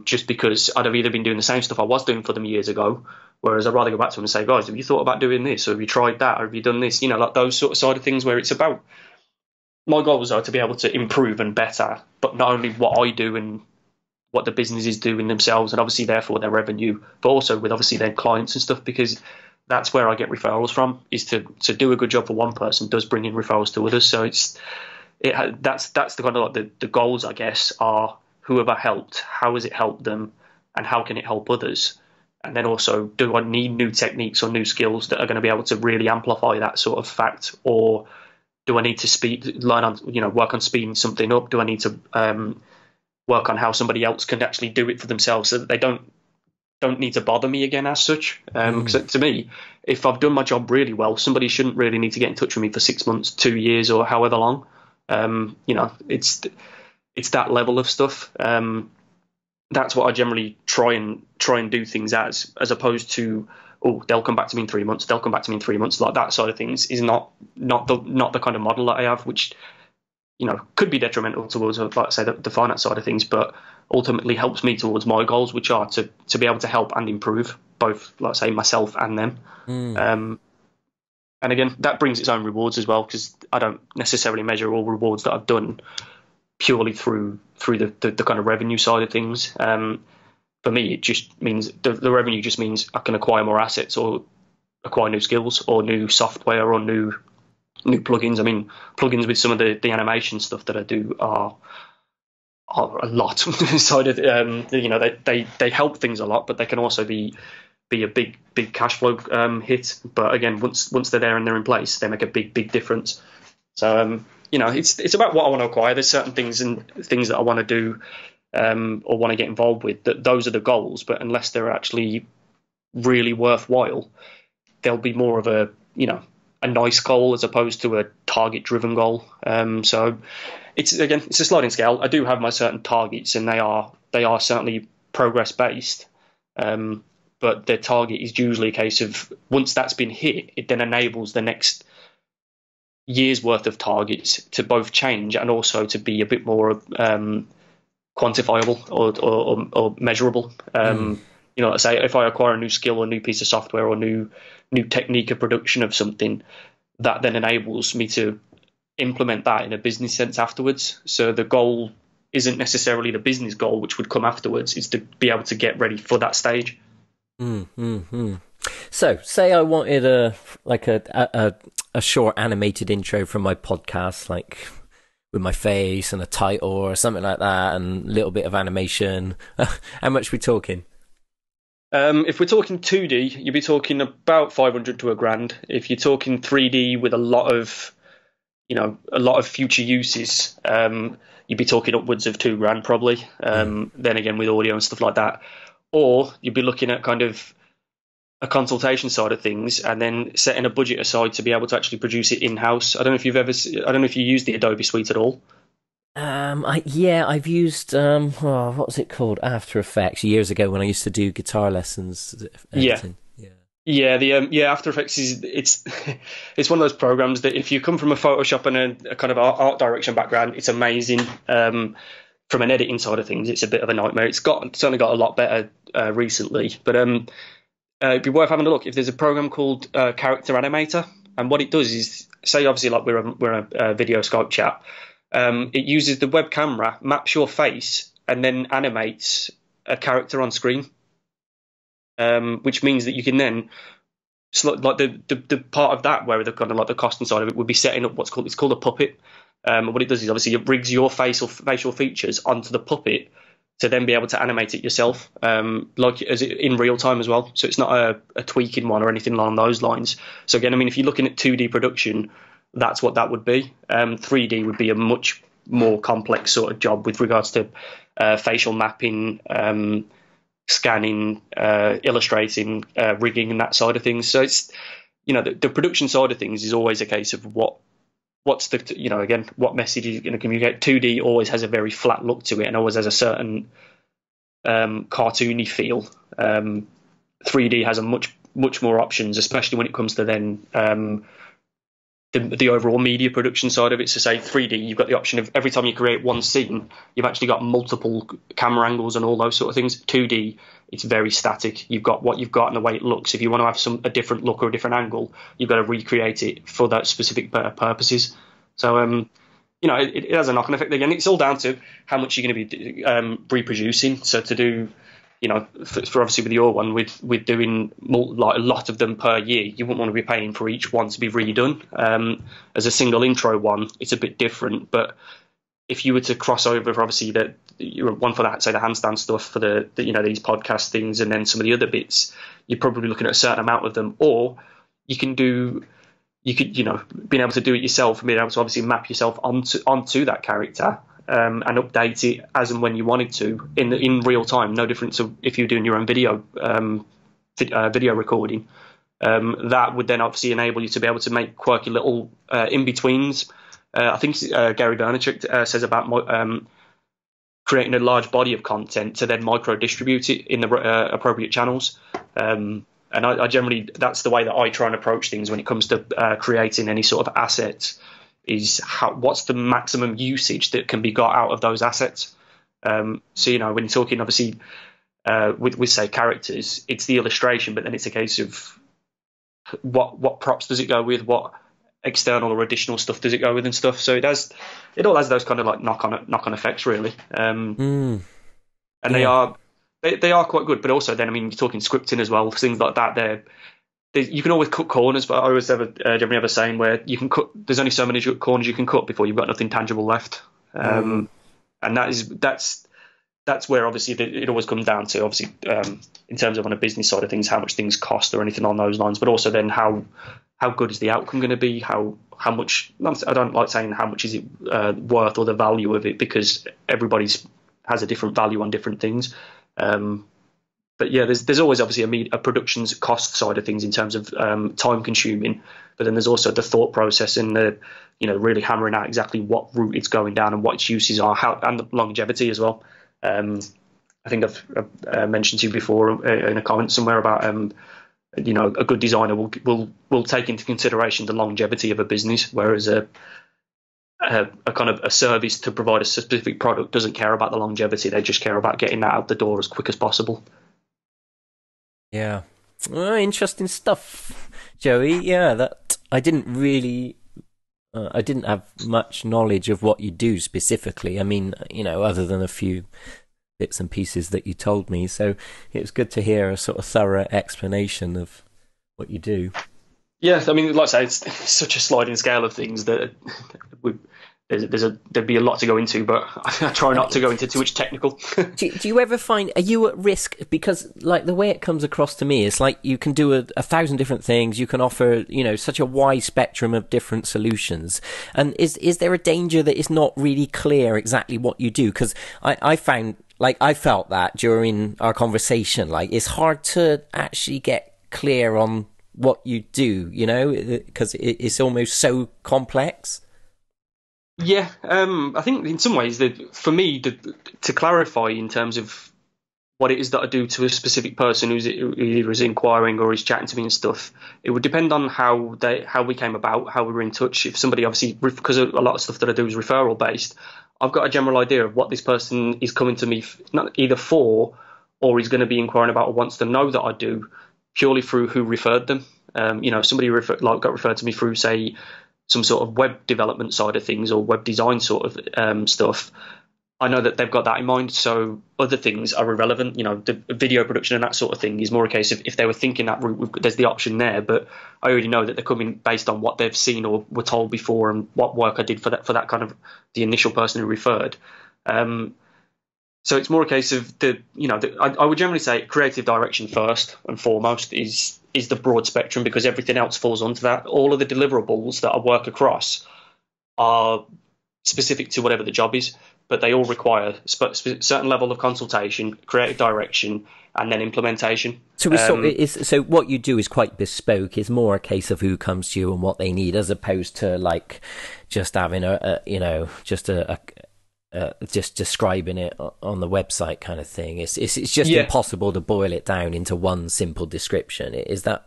just because I'd have either been doing the same stuff I was doing for them years ago, whereas I'd rather go back to them and say, guys, have you thought about doing this? Or have you tried that? Or have you done this? Like those sort of side of things where it's about. My goals are to be able to improve and better, but not only what I do and what the businesses do in themselves, and obviously therefore their revenue, but also with obviously their clients and stuff, because that's where I get referrals from, is to do a good job for one person does bring in referrals to others. So that's the kind of like the goals, I guess, are who have I helped, how has it helped them, and how can it help others? And then also, do I need new techniques or new skills that are going to be able to really amplify that sort of fact, or do I need to work on speeding something up? Do I need to work on how somebody else can actually do it for themselves so that they don't need to bother me again as such? Because to me, if I've done my job really well, somebody shouldn't really need to get in touch with me for 6 months, 2 years, or however long. It's that level of stuff. That's what I generally try and do things as opposed to, oh, they'll come back to me in 3 months. They'll come back to me in 3 months. Like that side of things is not the kind of model that I have, which, could be detrimental towards, like I say, the finance side of things, but ultimately helps me towards my goals, which are to be able to help and improve both, like I say, myself and them. And again, that brings its own rewards as well, because I don't necessarily measure all rewards that I've done purely through the kind of revenue side of things. For me, it just means the revenue just means I can acquire more assets or acquire new skills or new software or new plugins. I mean, plugins with some of the animation stuff that I do are a lot. They help things a lot, but they can also be a big cash flow hit. But again, once they're there and they're in place, they make a big difference. So it's about what I want to acquire. There's certain things that I want to do or want to get involved with. That those are the goals, but unless they're actually really worthwhile, they'll be more of a a nice goal as opposed to a target driven goal. So it's a sliding scale. I do have my certain targets, and they are certainly progress based. But the target is usually a case of, once that's been hit, it then enables the next year's worth of targets to both change and also to be a bit more quantifiable or measurable. Say if I acquire a new skill or new piece of software or new technique of production of something, that then enables me to implement that in a business sense afterwards. So the goal isn't necessarily the business goal, which would come afterwards. It's to be able to get ready for that stage. So, say I wanted a short animated intro from my podcast, like with my face and a title or something like that, and a little bit of animation. How much are we talking? If we're talking 2D, you'd be talking about 500 to a grand. If you're talking 3D with a lot of future uses, you'd be talking upwards of 2 grand probably. Then again, with audio and stuff like that. Or you'd be looking at kind of a consultation side of things, and then setting a budget aside to be able to actually produce it in-house. I don't know if you use the Adobe suite at all. I've used what was it called? After Effects years ago when I used to do guitar lessons. Editing. Yeah. Yeah, the After Effects is it's one of those programs that if you come from a Photoshop and a kind of art direction background, it's amazing. From an editing side of things, it's a bit of a nightmare. It's only got a lot better recently, but it'd be worth having a look. If there's a program called Character Animator, and what it does is, say obviously like we're a video Skype chat, it uses the web camera, maps your face, and then animates a character on screen. Which means that you can then, like the part of that where the kind of like the cost inside of it would be setting up what's called, it's called a puppet. What it does is obviously it rigs your face or facial features onto the puppet to then be able to animate it yourself, like as in real time as well. So it's not a tweaking one or anything along those lines. So again, I mean, if you're looking at 2D production, that's what that would be. 3D would be a much more complex sort of job with regards to facial mapping, scanning, illustrating, rigging, and that side of things. So it's, you know, the production side of things is always a case of what's the, you know, again, what message is going to communicate. 2D always has a very flat look to it and always has a certain cartoony feel. 3D has a much more options, especially when it comes to then the overall media production side of it. So say 3D, you've got the option of every time you create one scene, you've actually got multiple camera angles and all those sort of things. 2D, it's very static. You've got what you've got and the way it looks. If you want to have a different look or a different angle, you've got to recreate it for that specific purposes. So, you know, it has a knock-on effect. Again, it's all down to how much you're going to be reproducing. So to do, you know, for obviously with your one, with doing like a lot of them per year, you wouldn't want to be paying for each one to be redone. As a single intro one, it's a bit different. But if you were to cross over, for obviously that one for that, say the handstand stuff for the you know, these podcast things, and then some of the other bits, you're probably looking at a certain amount of them. Or you can do, you could, you know, being able to do it yourself and being able to obviously map yourself onto that character. And update it as and when you wanted to in real time. No different to if you're doing your own video video recording. That would then obviously enable you to be able to make quirky little in-betweens. I think Gary Vaynerchuk says about creating a large body of content to then micro-distribute it in the appropriate channels. And I generally, that's the way that I try and approach things when it comes to creating any sort of assets. Is what's the maximum usage that can be got out of those assets. So, you know, when you're talking, obviously, with say characters, it's the illustration, but then it's a case of what props does it go with, what external or additional stuff does it go with and stuff. So it all has those kind of like knock-on effects, really. And yeah. They are quite good, but also then, I mean, you're talking scripting as well, things like that. You can always cut corners, but I always generally have a saying where you can cut. There's only so many corners you can cut before you've got nothing tangible left, and that's where obviously it always comes down to, obviously in terms of on a business side of things, how much things cost or anything on those lines, but also then how good is the outcome going to be? How much? I don't like saying how much is it worth or the value of it, because everybody's has a different value on different things. But yeah, there's always obviously a production's cost side of things in terms of time consuming, but then there's also the thought process and the, you know, really hammering out exactly what route it's going down and what its uses are, and the longevity as well. I think I've mentioned to you before in a comment somewhere about you know, a good designer will take into consideration the longevity of a business, whereas a kind of a service to provide a specific product doesn't care about the longevity. They just care about getting that out the door as quick as possible. Yeah, interesting stuff, Joey. Yeah, that I didn't have much knowledge of what you do specifically. I mean, you know, other than a few bits and pieces that you told me. So it was good to hear a sort of thorough explanation of what you do. Yeah, I mean, like I say, it's such a sliding scale of things that there'd be a lot to go into, but I try not to go into too much technical. do you ever find, are you at risk? Because like the way it comes across to me, it's like you can do a thousand different things. You can offer, you know, such a wide spectrum of different solutions. And is there a danger that it's not really clear exactly what you do? Because I found, like, I felt that during our conversation, like it's hard to actually get clear on what you do, you know, because it's almost so complex. Yeah, I think in some ways that for me to clarify in terms of what it is that I do to a specific person who's either is inquiring or is chatting to me and stuff. It would depend on how we came about, how we were in touch. If somebody, obviously, because a lot of stuff that I do is referral based, I've got a general idea of what this person is coming to me not either for, or is going to be inquiring about, or wants to know that I do, purely through who referred them. You know, somebody got referred to me through, say, some sort of web development side of things or web design sort of stuff. I know that they've got that in mind, so other things are irrelevant. You know, the video production and that sort of thing is more a case of if they were thinking that route, there's the option there, but I already know that they're coming based on what they've seen or were told before and what work I did for that kind of the initial person who referred. So it's more a case of I would generally say creative direction first and foremost is the broad spectrum, because everything else falls onto that. All of the deliverables that I work across are specific to whatever the job is, but they all require a certain level of consultation, creative direction, and then implementation. So what you do is quite bespoke. It's more a case of who comes to you and what they need, as opposed to like just having just describing it on the website kind of thing. It's just impossible to boil it down into one simple description. Is that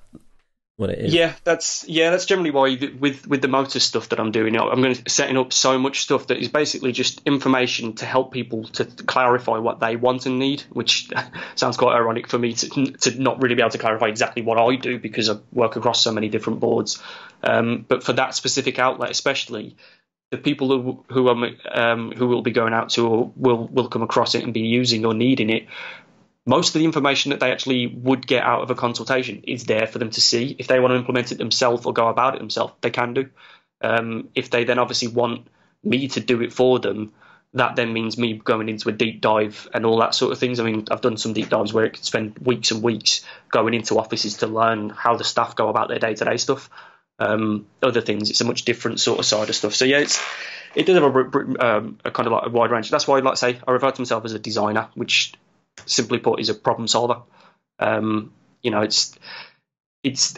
what it is? That's generally why with the Motus stuff that I'm doing, I'm going to setting up so much stuff that is basically just information to help people to clarify what they want and need, which sounds quite ironic for me to not really be able to clarify exactly what I do, because I work across so many different boards, but for that specific outlet especially, the people who will be going out to or will come across it and be using or needing it, most of the information that they actually would get out of a consultation is there for them to see. If they want to implement it themselves or go about it themselves, they can do. If they then obviously want me to do it for them, that then means me going into a deep dive and all that sort of things. I mean, I've done some deep dives where I could spend weeks and weeks going into offices to learn how the staff go about their day-to-day stuff. Other things, it's a much different sort of side of stuff. So yeah, it does have a kind of like a wide range. That's why, like I say, I refer to myself as a designer, which simply put is a problem solver. It's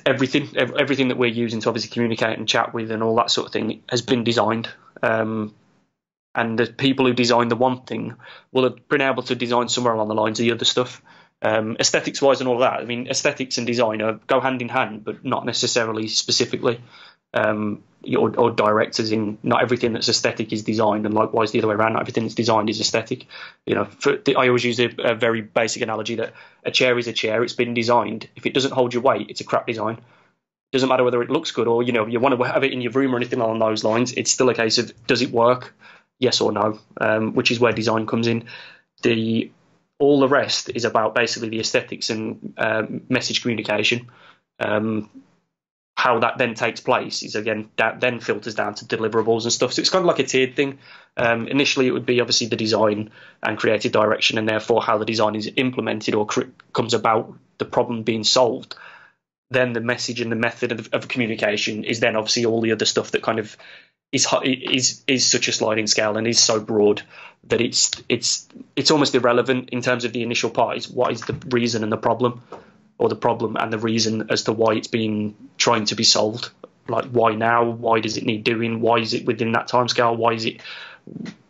everything that we're using to obviously communicate and chat with and all that sort of thing has been designed, and the people who designed the one thing will have been able to design somewhere along the lines of the other stuff. Aesthetics wise and all that, I mean, aesthetics and design go hand in hand, but not necessarily specifically or direct, as in not everything that's aesthetic is designed, and likewise the other way around, not everything that's designed is aesthetic. I always use a very basic analogy that a chair is a chair. It's been designed. If it doesn't hold your weight, it's a crap design. It doesn't matter whether it looks good or you want to have it in your room or anything along those lines. It's still a case of, does it work, yes or no, which is where design comes in. All the rest is about basically the aesthetics and message communication. How that then takes place is, again, that then filters down to deliverables and stuff. So it's kind of like a tiered thing. Initially, it would be obviously the design and creative direction, and therefore how the design is implemented or comes about, the problem being solved. Then the message and the method of communication is then obviously all the other stuff that kind of is such a sliding scale and is so broad that it's almost irrelevant in terms of the initial part. Is what is the reason and the problem, or the problem and the reason as to why it's been trying to be solved? Like, why now? Why does it need doing? Why is it within that time scale? Why is it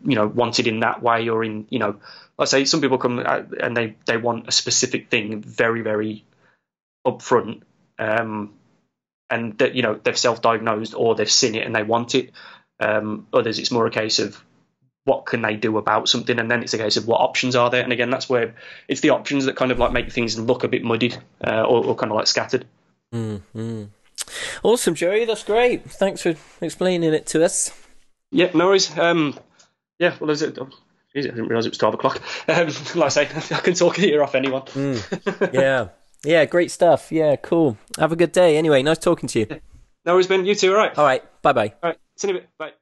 wanted in that way, or in I say some people come and they want a specific thing very, very upfront. And that they've self-diagnosed or they've seen it and they want it. Others, it's more a case of what can they do about something, and then it's a case of what options are there. And again, that's where it's the options that kind of like make things look a bit muddied or kind of like scattered. Mm-hmm. Awesome, Joey. That's great. Thanks for explaining it to us. Yeah, no worries. Well, is it? I didn't realise it was 12 o'clock. Like I say, I can talk your ear off anyone. Yeah. Yeah, great stuff. Yeah, cool. Have a good day. Anyway, nice talking to you. No worries, Ben. You too. All right. Bye-bye. All right. See you in a bit. Bye.